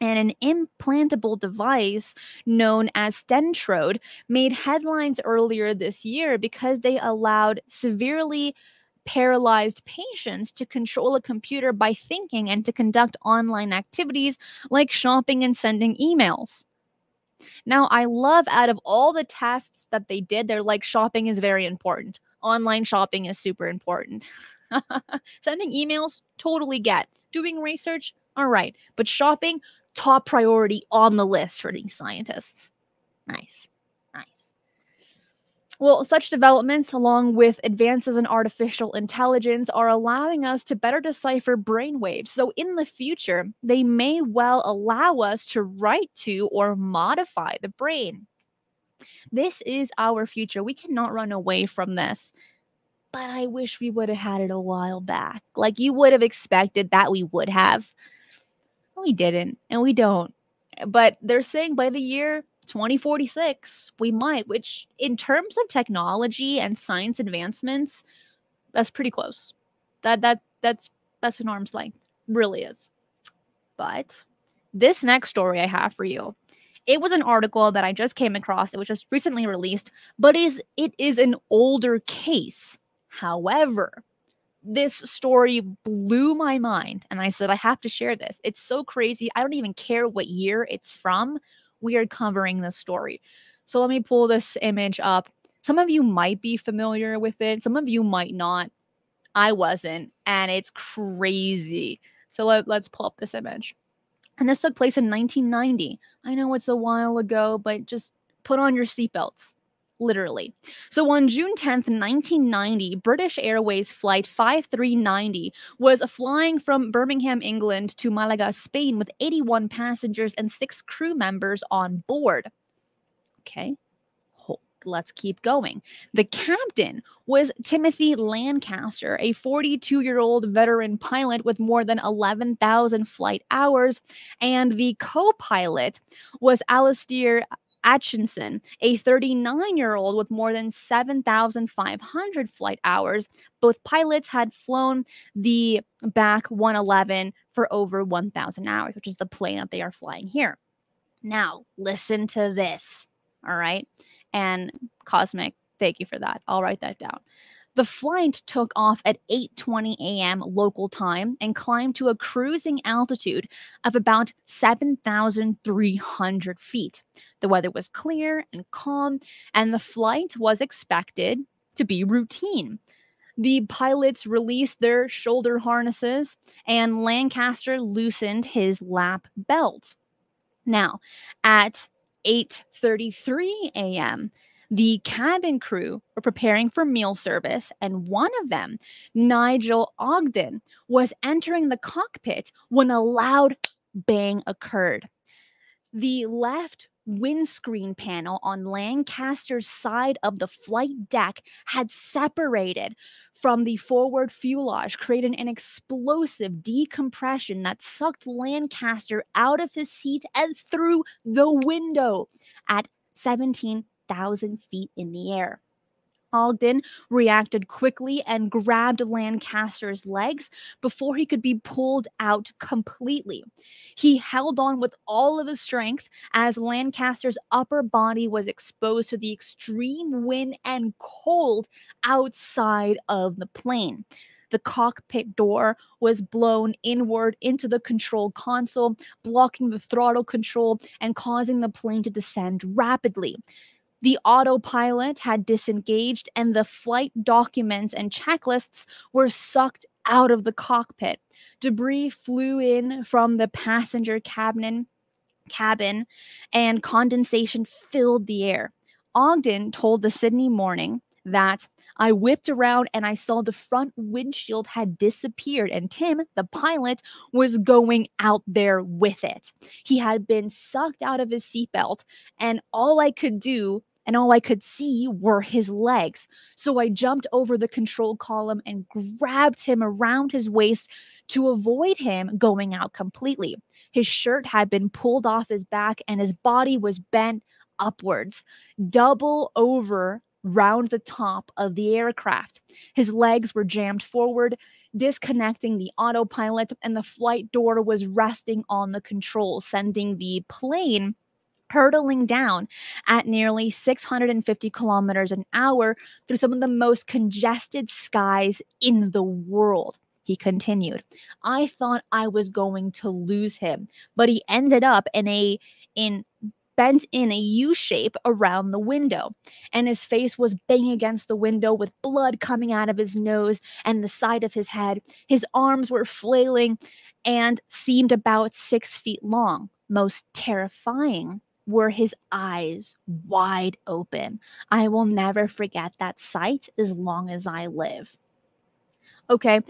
and an implantable device known as Stentrode, made headlines earlier this year because they allowed severely paralyzed patients to control a computer by thinking and to conduct online activities like shopping and sending emails. Now, I love, out of all the tests that they did, they're like, shopping is very important. Online shopping is super important. Sending emails, totally get. Doing research, all right. But shopping, top priority on the list for these scientists. Nice. Well, such developments, along with advances in artificial intelligence, are allowing us to better decipher brainwaves. So in the future, they may well allow us to write to or modify the brain. This is our future. We cannot run away from this. But I wish we would have had it a while back. Like, you would have expected that we would have. We didn't, and we don't. But they're saying by the year 2046, we might, which in terms of technology and science advancements, that's pretty close. That's an arm's length, really is. But this next story I have for you, it was an article that I just came across. It was just recently released, but it is an older case. However, this story blew my mind, and I said, I have to share this. It's so crazy. I don't even care what year it's from. We are covering this story. So let me pull this image up. Some of you might be familiar with it. Some of you might not. I wasn't. And it's crazy. So let's pull up this image. And this took place in 1990. I know it's a while ago, but just put on your seatbelts. Literally. So on June 10th, 1990, British Airways Flight 5390 was flying from Birmingham, England to Malaga, Spain, with 81 passengers and 6 crew members on board. Okay, let's keep going. The captain was Timothy Lancaster, a 42-year-old veteran pilot with more than 11,000 flight hours, and the co-pilot was Alistair Atchinson, a 39-year-old with more than 7,500 flight hours. Both pilots had flown the Back 111 for over 1,000 hours, which is the plane that they are flying here. Now, listen to this, all right? And Cosmic, thank you for that. I'll write that down. The flight took off at 8:20 a.m. local time and climbed to a cruising altitude of about 7,300 feet. The weather was clear and calm, and the flight was expected to be routine. The pilots released their shoulder harnesses, and Lancaster loosened his lap belt. Now, at 8:33 a.m., the cabin crew were preparing for meal service, and one of them, Nigel Ogden, was entering the cockpit when a loud bang occurred. The left windscreen panel on Lancaster's side of the flight deck had separated from the forward fuselage, creating an explosive decompression that sucked Lancaster out of his seat and through the window at 17,000 feet in the air. Ogden reacted quickly and grabbed Lancaster's legs before he could be pulled out completely. He held on with all of his strength as Lancaster's upper body was exposed to the extreme wind and cold outside of the plane. The cockpit door was blown inward into the control console, blocking the throttle control and causing the plane to descend rapidly. The autopilot had disengaged and the flight documents and checklists were sucked out of the cockpit. Debris flew in from the passenger cabin and condensation filled the air. Ogden told the Sydney Morning that I whipped around and I saw the front windshield had disappeared and Tim, the pilot, was going out there with it. He had been sucked out of his seatbelt and all I could do and all I could see were his legs. So I jumped over the control column and grabbed him around his waist to avoid him going out completely. His shirt had been pulled off his back and his body was bent upwards, double over round the top of the aircraft. His legs were jammed forward, disconnecting the autopilot, and the flight door was resting on the control, sending the plane hurtling down at nearly 650 kilometers an hour through some of the most congested skies in the world. He continued, I thought I was going to lose him, but he ended up bent in a U shape around the window, and his face was banging against the window with blood coming out of his nose and the side of his head. His arms were flailing and seemed about 6 feet long. Most terrifying were his eyes wide open. I will never forget that sight as long as I live. Okay,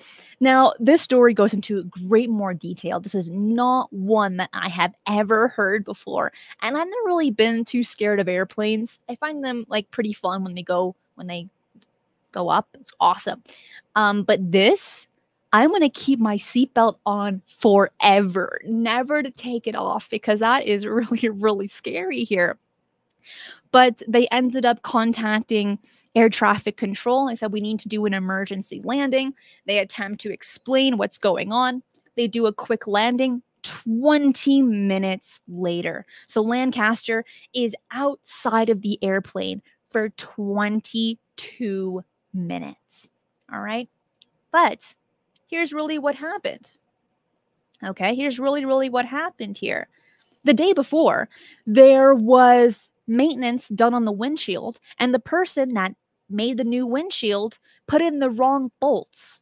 now this story goes into great more detail. This is not one that I have ever heard before, and I've never really been too scared of airplanes. I find them like pretty fun when they go up. It's awesome. But this, I'm gonna keep my seatbelt on forever, never to take it off, because that is really, really scary here. But they ended up contacting air traffic control. They said, we need to do an emergency landing. They attempt to explain what's going on. They do a quick landing 20 minutes later. So Lancaster is outside of the airplane for 22 minutes. All right. But here's really what happened. Okay. Here's really, really what happened here. The day before, there was maintenance done on the windshield, and the person that made the new windshield put in the wrong bolts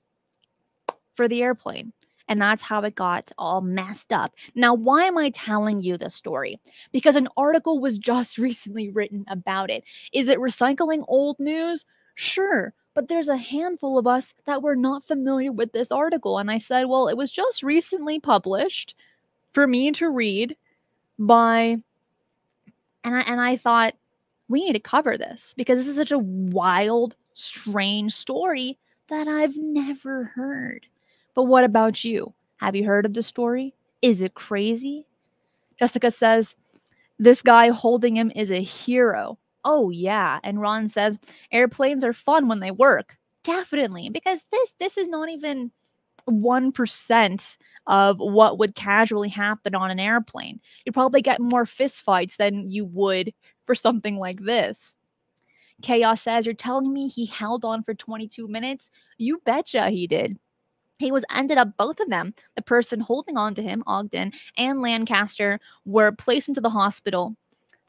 for the airplane, and that's how it got all messed up. Now, why am I telling you this story? Because an article was just recently written about it. Is it recycling old news? Sure, but there's a handful of us that were not familiar with this article, and I said, well, it was just recently published for me to read by... And I thought, we need to cover this because this is such a wild, strange story that I've never heard. But what about you? Have you heard of the story? Is it crazy? Jessica says, this guy holding him is a hero. Oh, yeah. And Ron says, airplanes are fun when they work. Definitely, because this is not even 1% of what would casually happen on an airplane. You'd probably get more fistfights than you would for something like this. Chaos says, you're telling me he held on for 22 minutes? You betcha he did. He was ended up, both of them, the person holding on to him, Ogden, and Lancaster, were placed into the hospital.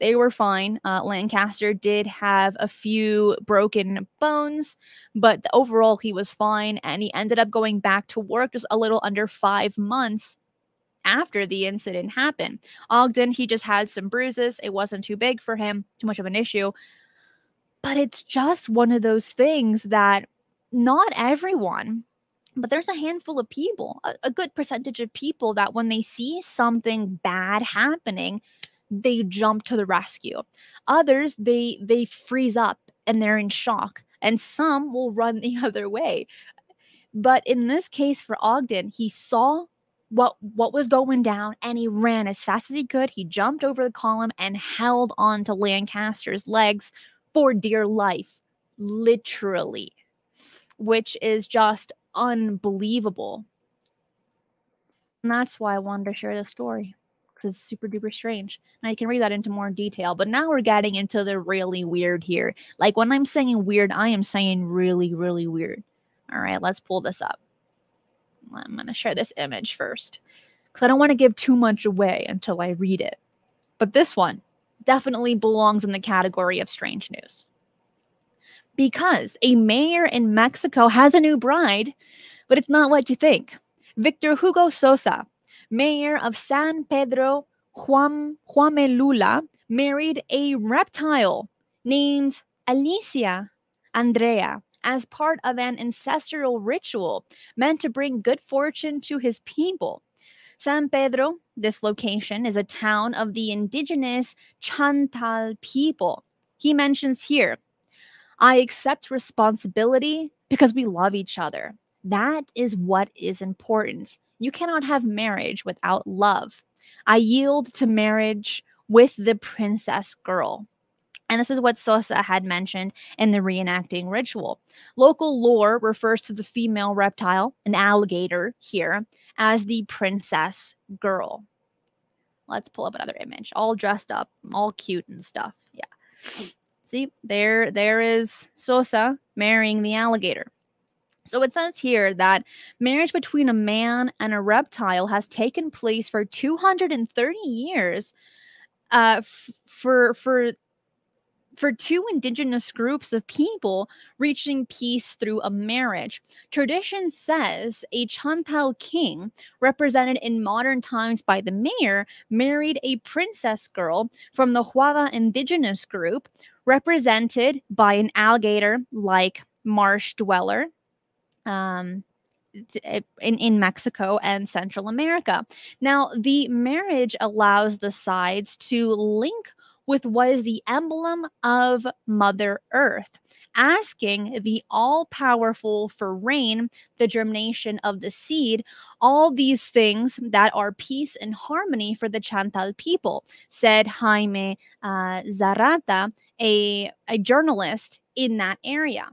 They were fine. Lancaster did have a few broken bones, but overall he was fine. And he ended up going back to work just a little under 5 months after the incident happened. Ogden, he just had some bruises. It wasn't too big for him, too much of an issue. But it's just one of those things that not everyone, but there's a handful of people, a good percentage of people that when they see something bad happening, they jump to the rescue. Others, they freeze up and they're in shock. And some will run the other way. But in this case for Ogden, he saw what was going down and he ran as fast as he could. He jumped over the column and held on to Lancaster's legs for dear life, literally, which is just unbelievable. And that's why I wanted to share the story, because it's super duper strange. Now you can read that into more detail, but now we're getting into the really weird here. Like when I'm saying weird, I am saying really, really weird. All right, let's pull this up. I'm going to share this image first, because I don't want to give too much away until I read it. But this one definitely belongs in the category of strange news. Because a mayor in Mexico has a new bride, but it's not what you think. Victor Hugo Sosa, mayor of San Pedro Huamelula, married a reptile named Alicia Andrea as part of an ancestral ritual meant to bring good fortune to his people. San Pedro, this location, is a town of the indigenous Chontal people. He mentions here, I accept responsibility because we love each other. That is what is important. You cannot have marriage without love. I yield to marriage with the princess girl. And this is what Sosa had mentioned in the reenacting ritual. Local lore refers to the female reptile, an alligator here, as the princess girl. Let's pull up another image. All dressed up, all cute and stuff. Yeah. See, there is Sosa marrying the alligator. So it says here that marriage between a man and a reptile has taken place for 230 years for two indigenous groups of people reaching peace through a marriage. Tradition says a Chontal king, represented in modern times by the mayor, married a princess girl from the Huava indigenous group, represented by an alligator-like marsh dweller in Mexico and Central America. Now, the marriage allows the sides to link with what is the emblem of Mother Earth, asking the all-powerful for rain, the germination of the seed, all these things that are peace and harmony for the Chontal people, said Jaime Zarata, a journalist in that area.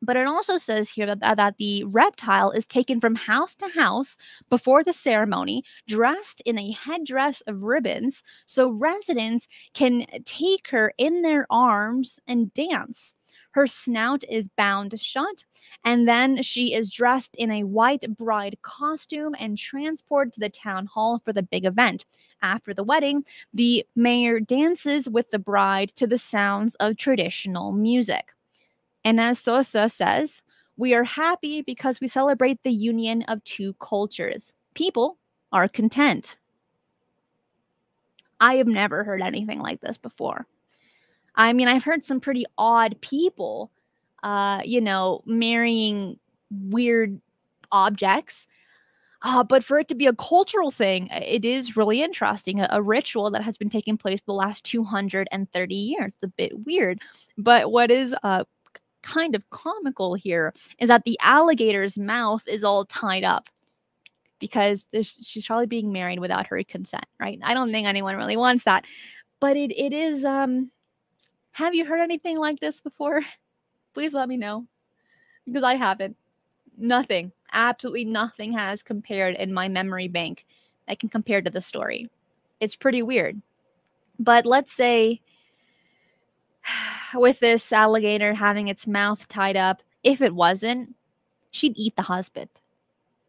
But it also says here that the reptile is taken from house to house before the ceremony, dressed in a headdress of ribbons, so residents can take her in their arms and dance. Her snout is bound shut, and then she is dressed in a white bride costume and transported to the town hall for the big event. After the wedding, the mayor dances with the bride to the sounds of traditional music. And as Sosa says, we are happy because we celebrate the union of two cultures. People are content. I have never heard anything like this before. I mean, I've heard some pretty odd people, you know, marrying weird objects. But for it to be a cultural thing, it is really interesting. A ritual that has been taking place for the last 230 years. It's a bit weird. But what is kind of comical here is that the alligator's mouth is all tied up because she's probably being married without her consent, right? I don't think anyone really wants that, but it is. Have you heard anything like this before? Please let me know, because I haven't. Nothing, absolutely nothing has compared in my memory bank that can compare to the story. It's pretty weird. But let's say with this alligator having its mouth tied up, if it wasn't, she'd eat the husband.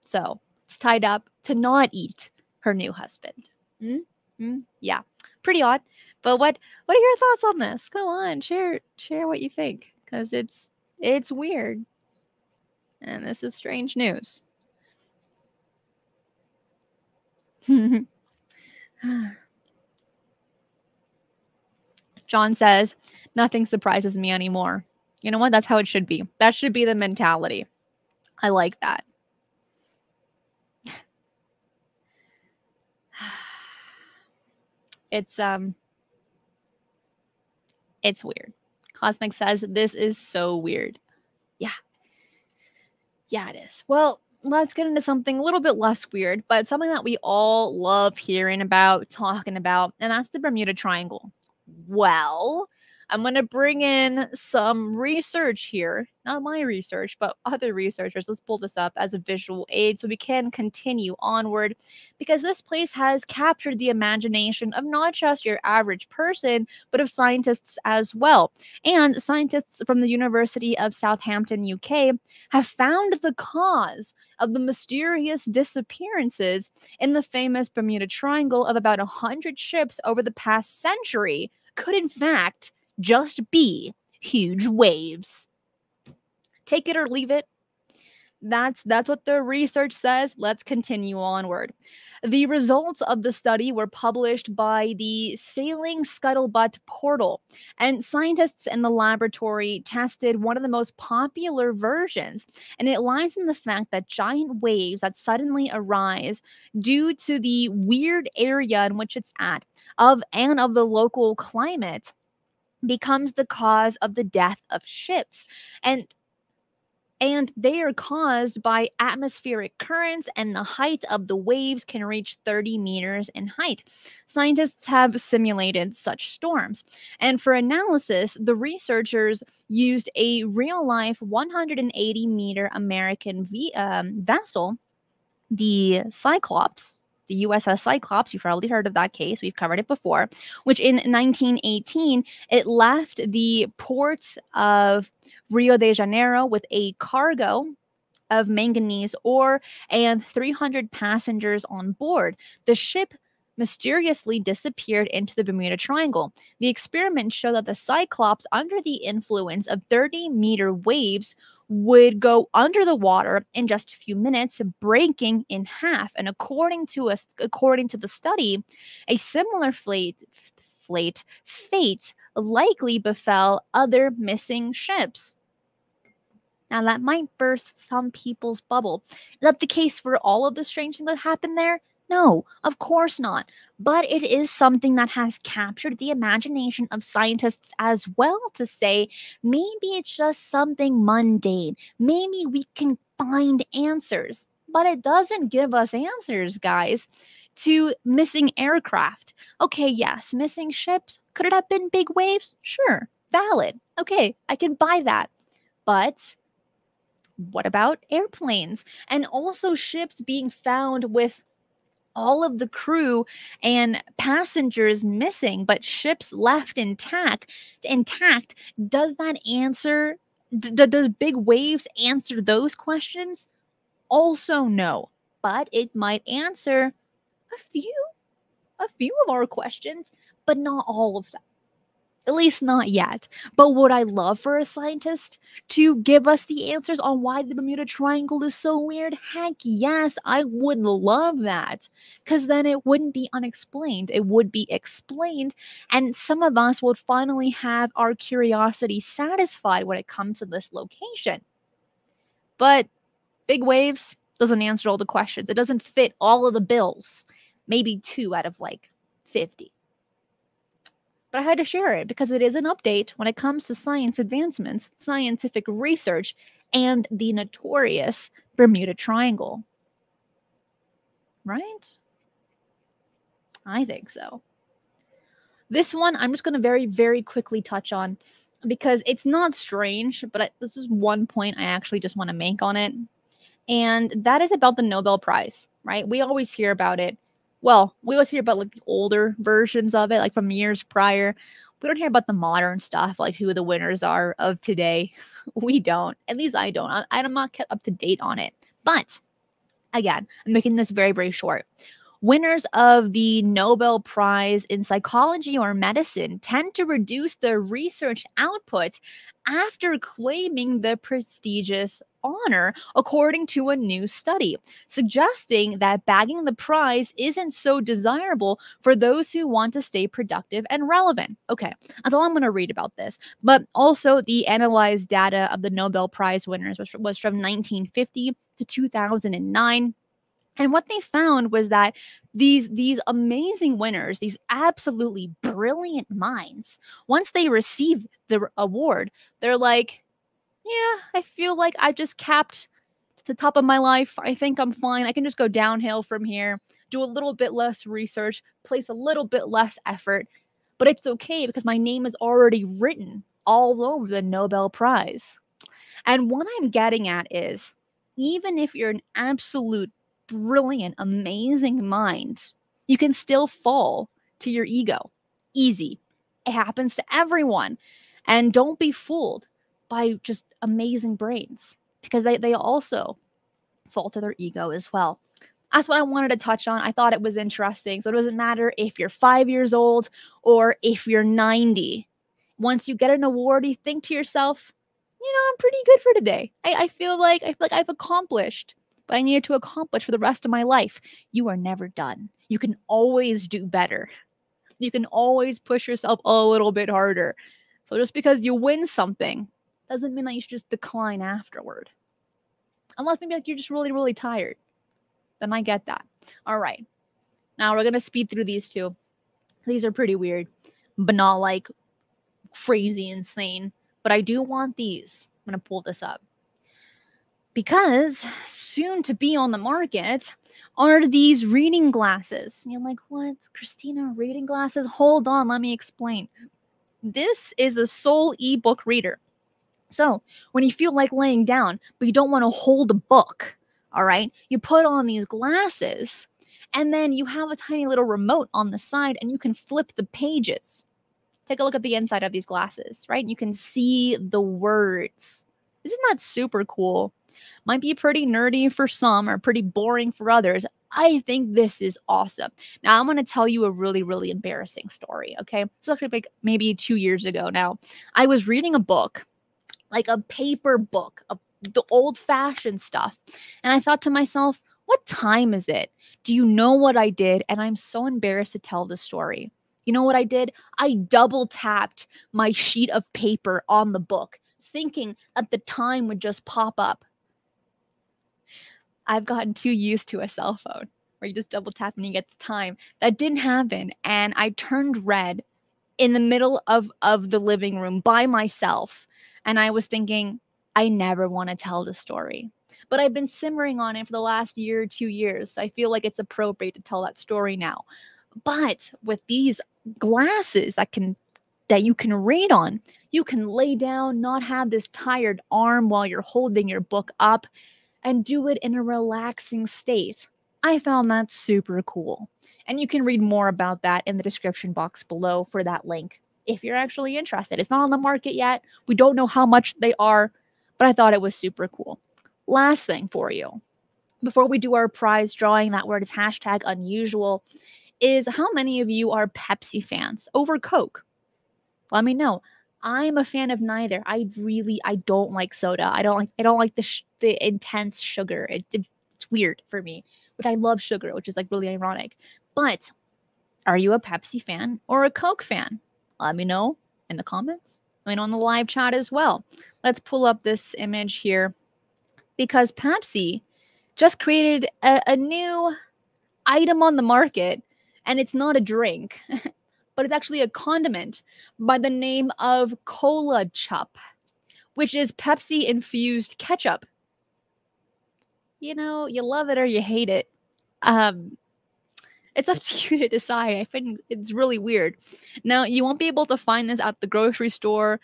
So it's tied up to not eat her new husband. Yeah, pretty odd. But what are your thoughts on this? Come on, share what you think, because it's weird, and this is strange news. John says, nothing surprises me anymore. You know what? That's how it should be. That should be the mentality. I like that. It's weird. Cosmic says, this is so weird. Yeah. Yeah, it is. Well, let's get into something a little bit less weird, but something that we all love hearing about, talking about, and that's the Bermuda Triangle. Well, I'm going to bring in some research here. Not my research, but other researchers. Let's pull this up as a visual aid so we can continue onward, because this place has captured the imagination of not just your average person, but of scientists as well. And scientists from the University of Southampton, UK, have found the cause of the mysterious disappearances in the famous Bermuda Triangle of about 100 ships over the past century could, in fact, just be huge waves. Take it or leave it. That's what the research says. Let's continue onward. The results of the study were published by the Sailing Scuttlebutt portal, and scientists in the laboratory tested one of the most popular versions, and it lies in the fact that giant waves that suddenly arise due to the weird area in which it's at and of the local climate becomes the cause of the death of ships. And they are caused by atmospheric currents, and the height of the waves can reach 30 meters in height. Scientists have simulated such storms. And for analysis, the researchers used a real-life 180-meter American vessel, the Cyclops, the USS Cyclops. You've probably heard of that case. We've covered it before, which in 1918, it left the port of Rio de Janeiro with a cargo of manganese ore and 300 passengers on board. The ship mysteriously disappeared into the Bermuda Triangle. The experiment showed that the Cyclops, under the influence of 30-meter waves, would go under the water in just a few minutes, breaking in half. And according to the study, a similar fate likely befell other missing ships. Now, that might burst some people's bubble. Is that the case for all of the strange things that happened there? No, of course not. But it is something that has captured the imagination of scientists as well, to say maybe it's just something mundane. Maybe we can find answers. But it doesn't give us answers, guys, to missing aircraft. Okay, yes, missing ships. Could it have been big waves? Sure, valid. Okay, I can buy that. But what about airplanes? And also ships being found with all of the crew and passengers missing, but ships left intact. Does that answer, does big waves answer those questions? Also no, but it might answer a few of our questions, but not all of them. At least not yet. But would I love for a scientist to give us the answers on why the Bermuda Triangle is so weird? Heck yes, I would love that. Because then it wouldn't be unexplained. It would be explained. And some of us would finally have our curiosity satisfied when it comes to this location. But big waves doesn't answer all the questions. It doesn't fit all of the bills. Maybe 2 out of like 50. But I had to share it because it is an update when it comes to science advancements, scientific research, and the notorious Bermuda Triangle. Right? I think so. This one I'm just going to very, very quickly touch on because it's not strange, but this is one point I actually just want to make on it. And that is about the Nobel Prize, right? We always hear about it. Well, we always hear about like the older versions of it, like from years prior. We don't hear about the modern stuff, like who the winners are of today. We don't. At least I don't. I'm not kept up to date on it. But again, I'm making this very, very short. Winners of the Nobel Prize in psychology or medicine tend to reduce their research output after claiming the prestigious honor, according to a new study, suggesting that bagging the prize isn't so desirable for those who want to stay productive and relevant. Okay, that's all I'm going to read about this. But also, the analyzed data of the Nobel Prize winners was from 1950 to 2009. And what they found was that these amazing winners, these absolutely brilliant minds, once they receive the award, they're like, yeah, I feel like I've just capped the top of my life. I think I'm fine. I can just go downhill from here, do a little bit less research, place a little bit less effort, but it's okay because my name is already written all over the Nobel Prize. And what I'm getting at is, even if you're an absolute brilliant, amazing mind, you can still fall to your ego. Easy. It happens to everyone. And don't be fooled by just amazing brains, because they also fall to their ego as well. That's what I wanted to touch on. I thought it was interesting. So it doesn't matter if you're 5 years old or if you're 90. Once you get an award, you think to yourself, you know, I'm pretty good for today. I feel like I've accomplished what I needed to accomplish for the rest of my life. You are never done. You can always do better. You can always push yourself a little bit harder. So just because you win something doesn't mean that you should just decline afterward. Unless maybe like you're just really, really tired. Then I get that. All right. Now we're going to speed through these two. These are pretty weird, but not like crazy insane. But I do want these. I'm going to pull this up. Because soon to be on the market are these reading glasses. And you're like, what? Christina, reading glasses? Hold on. Let me explain. This is a sole ebook reader. So when you feel like laying down, but you don't want to hold a book, all right, you put on these glasses and then you have a tiny little remote on the side and you can flip the pages. Take a look at the inside of these glasses, right? You can see the words. Isn't that super cool? Might be pretty nerdy for some or pretty boring for others. I think this is awesome. Now, I'm going to tell you a really, really embarrassing story, okay? So like maybe 2 years ago now, I was reading a book, like a paper book, the old-fashioned stuff. And I thought to myself, what time is it? Do you know what I did? And I'm so embarrassed to tell the story. You know what I did? I double-tapped my sheet of paper on the book, thinking that the time would just pop up. I've gotten too used to a cell phone where you just double-tap and you get the time. That didn't happen. And I turned red in the middle of the living room by myself. And I was thinking, I never want to tell the story. But I've been simmering on it for the last year or 2 years. So I feel like it's appropriate to tell that story now. But with these glasses that you can read on, you can lay down, not have this tired arm while you're holding your book up, and do it in a relaxing state. I found that super cool. And you can read more about that in the description box below for that link, if you're actually interested. It's not on the market yet. We don't know how much they are, but I thought it was super cool. Last thing for you, before we do our prize drawing, that word is hashtag unusual, is how many of you are Pepsi fans over Coke? Let me know. I'm a fan of neither. I don't like soda. I don't like the intense sugar. It's weird for me, which I love sugar, which is like really ironic. But are you a Pepsi fan or a Coke fan? Let me know in the comments and on the live chat as well. Let's pull up this image here because Pepsi just created a new item on the market, and it's not a drink, but it's actually a condiment by the name of Cola Chup, which is Pepsi-infused ketchup. You know, you love it or you hate it. It's up to you to decide. I think it's really weird. Now, you won't be able to find this at the grocery store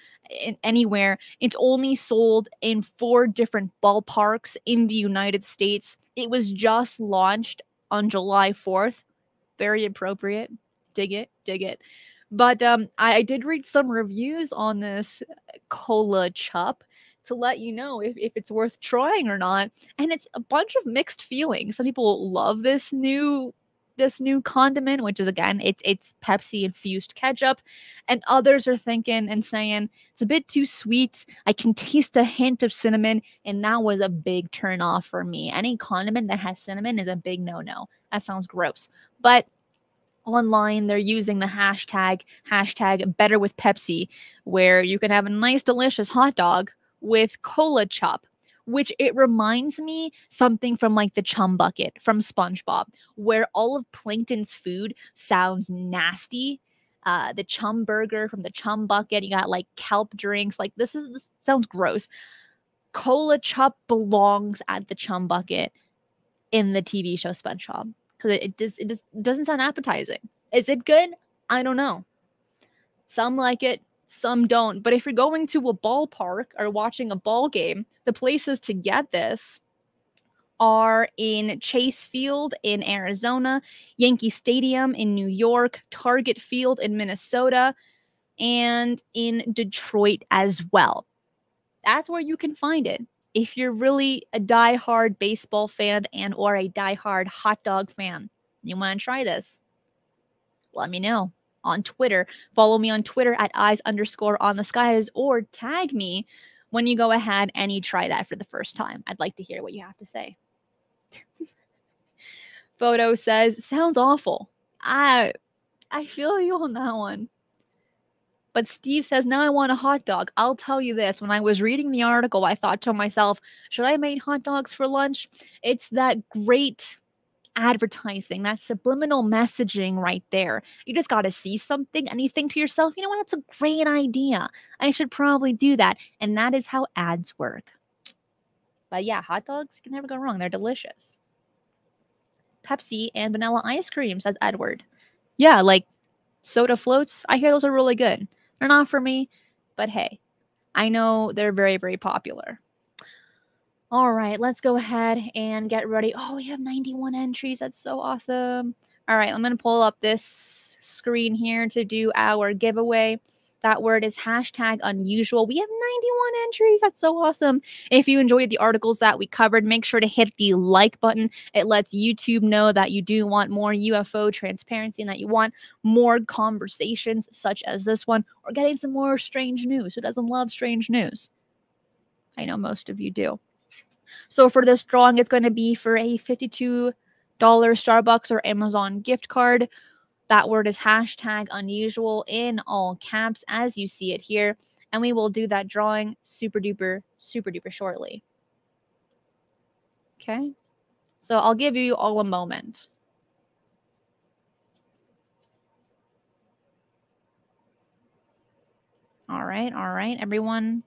anywhere. It's only sold in 4 different ballparks in the United States. It was just launched on July 4th. Very appropriate. Dig it, dig it. But I did read some reviews on this Cola Chup to let you know if it's worth trying or not. And it's a bunch of mixed feelings. Some people love this new condiment, which is, again, it's Pepsi-infused ketchup. And others are thinking and saying, it's a bit too sweet. I can taste a hint of cinnamon. And that was a big turnoff for me. Any condiment that has cinnamon is a big no-no. That sounds gross. But online, they're using the hashtag better with Pepsi, where you can have a nice, delicious hot dog with Cola Chup, which it reminds me something from like the Chum Bucket from SpongeBob, where all of Plankton's food sounds nasty. The Chum Burger from the Chum Bucket. You got like kelp drinks. Like this sounds gross. Cola Chup belongs at the Chum Bucket in the TV show SpongeBob because it doesn't sound appetizing. Is it good? I don't know. Some like it, some don't. But if you're going to a ballpark or watching a ball game, the places to get this are in Chase Field in Arizona, Yankee Stadium in New York, Target Field in Minnesota, and in Detroit as well. That's where you can find it. If you're really a diehard baseball fan and or a diehard hot dog fan, you want to try this, let me know on Twitter. Follow me on Twitter at eyes_on_the_skies or tag me when you go ahead and you try that for the first time. I'd like to hear what you have to say. Photo says, sounds awful. I feel you on that one. But Steve says, now I want a hot dog. I'll tell you this. When I was reading the article, I thought to myself, should I make hot dogs for lunch? It's that great advertising, that subliminal messaging right there. You just got to see something and you think to yourself, you know what, that's a great idea. I should probably do that. And that is how ads work. But yeah, hot dogs, you can never go wrong. They're delicious. Pepsi and vanilla ice cream, says Edward. Yeah, like soda floats. I hear those are really good. They're not for me, but hey, I know they're very, very popular. All right, let's go ahead and get ready. Oh, we have 91 entries. That's so awesome. All right, I'm going to pull up this screen here to do our giveaway. That word is #unusual. We have 91 entries. That's so awesome. If you enjoyed the articles that we covered, make sure to hit the like button. It lets YouTube know that you do want more UFO transparency and that you want more conversations such as this one or getting some more strange news. Who doesn't love strange news? I know most of you do. So for this drawing, it's going to be for a $52 Starbucks or Amazon gift card. That word is #unusual in all caps as you see it here. And we will do that drawing super duper shortly. Okay. So I'll give you all a moment. All right, everyone.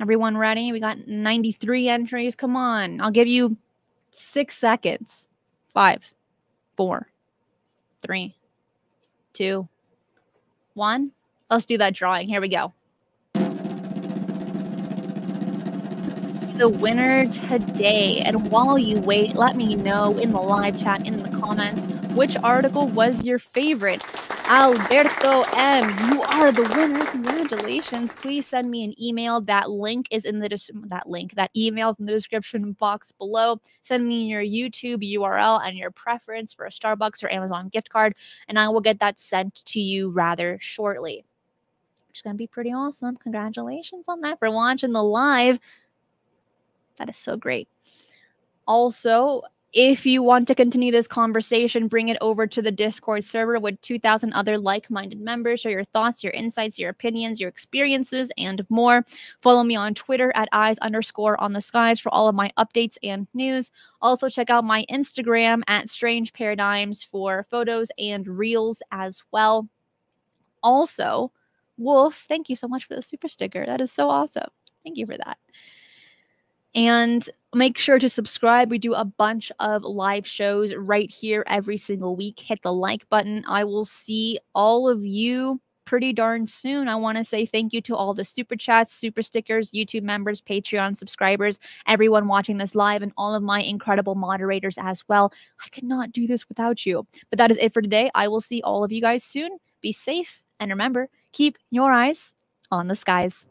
Everyone ready? We got 93 entries. Come on. I'll give you 6 seconds. 5, 4, 3, 2, 1. Let's do that drawing. Here we go. The winner today. And while you wait, let me know in the live chat, in the comments, which article was your favorite. Alberto M, you are the winner. Congratulations. Please send me an email. That link is in the that email is in the description box below. Send me your YouTube URL and your preference for a Starbucks or Amazon gift card, and I will get that sent to you rather shortly. Which is going to be pretty awesome. Congratulations on that for watching the live. That is so great. Also, if you want to continue this conversation, bring it over to the Discord server with 2,000 other like-minded members. Share your thoughts, your insights, your opinions, your experiences, and more. Follow me on Twitter at eyes_on_the_skies for all of my updates and news. Also, check out my Instagram at Strange Paradigms for photos and reels as well. Also, Wolf, thank you so much for the super sticker. That is so awesome. Thank you for that. And make sure to subscribe. We do a bunch of live shows right here every single week. Hit the like button. I will see all of you pretty darn soon. I want to say thank you to all the super chats, super stickers, YouTube members, Patreon subscribers, everyone watching this live, and all of my incredible moderators as well. I could not do this without you. But that is it for today. I will see all of you guys soon. Be safe. And remember, keep your eyes on the skies.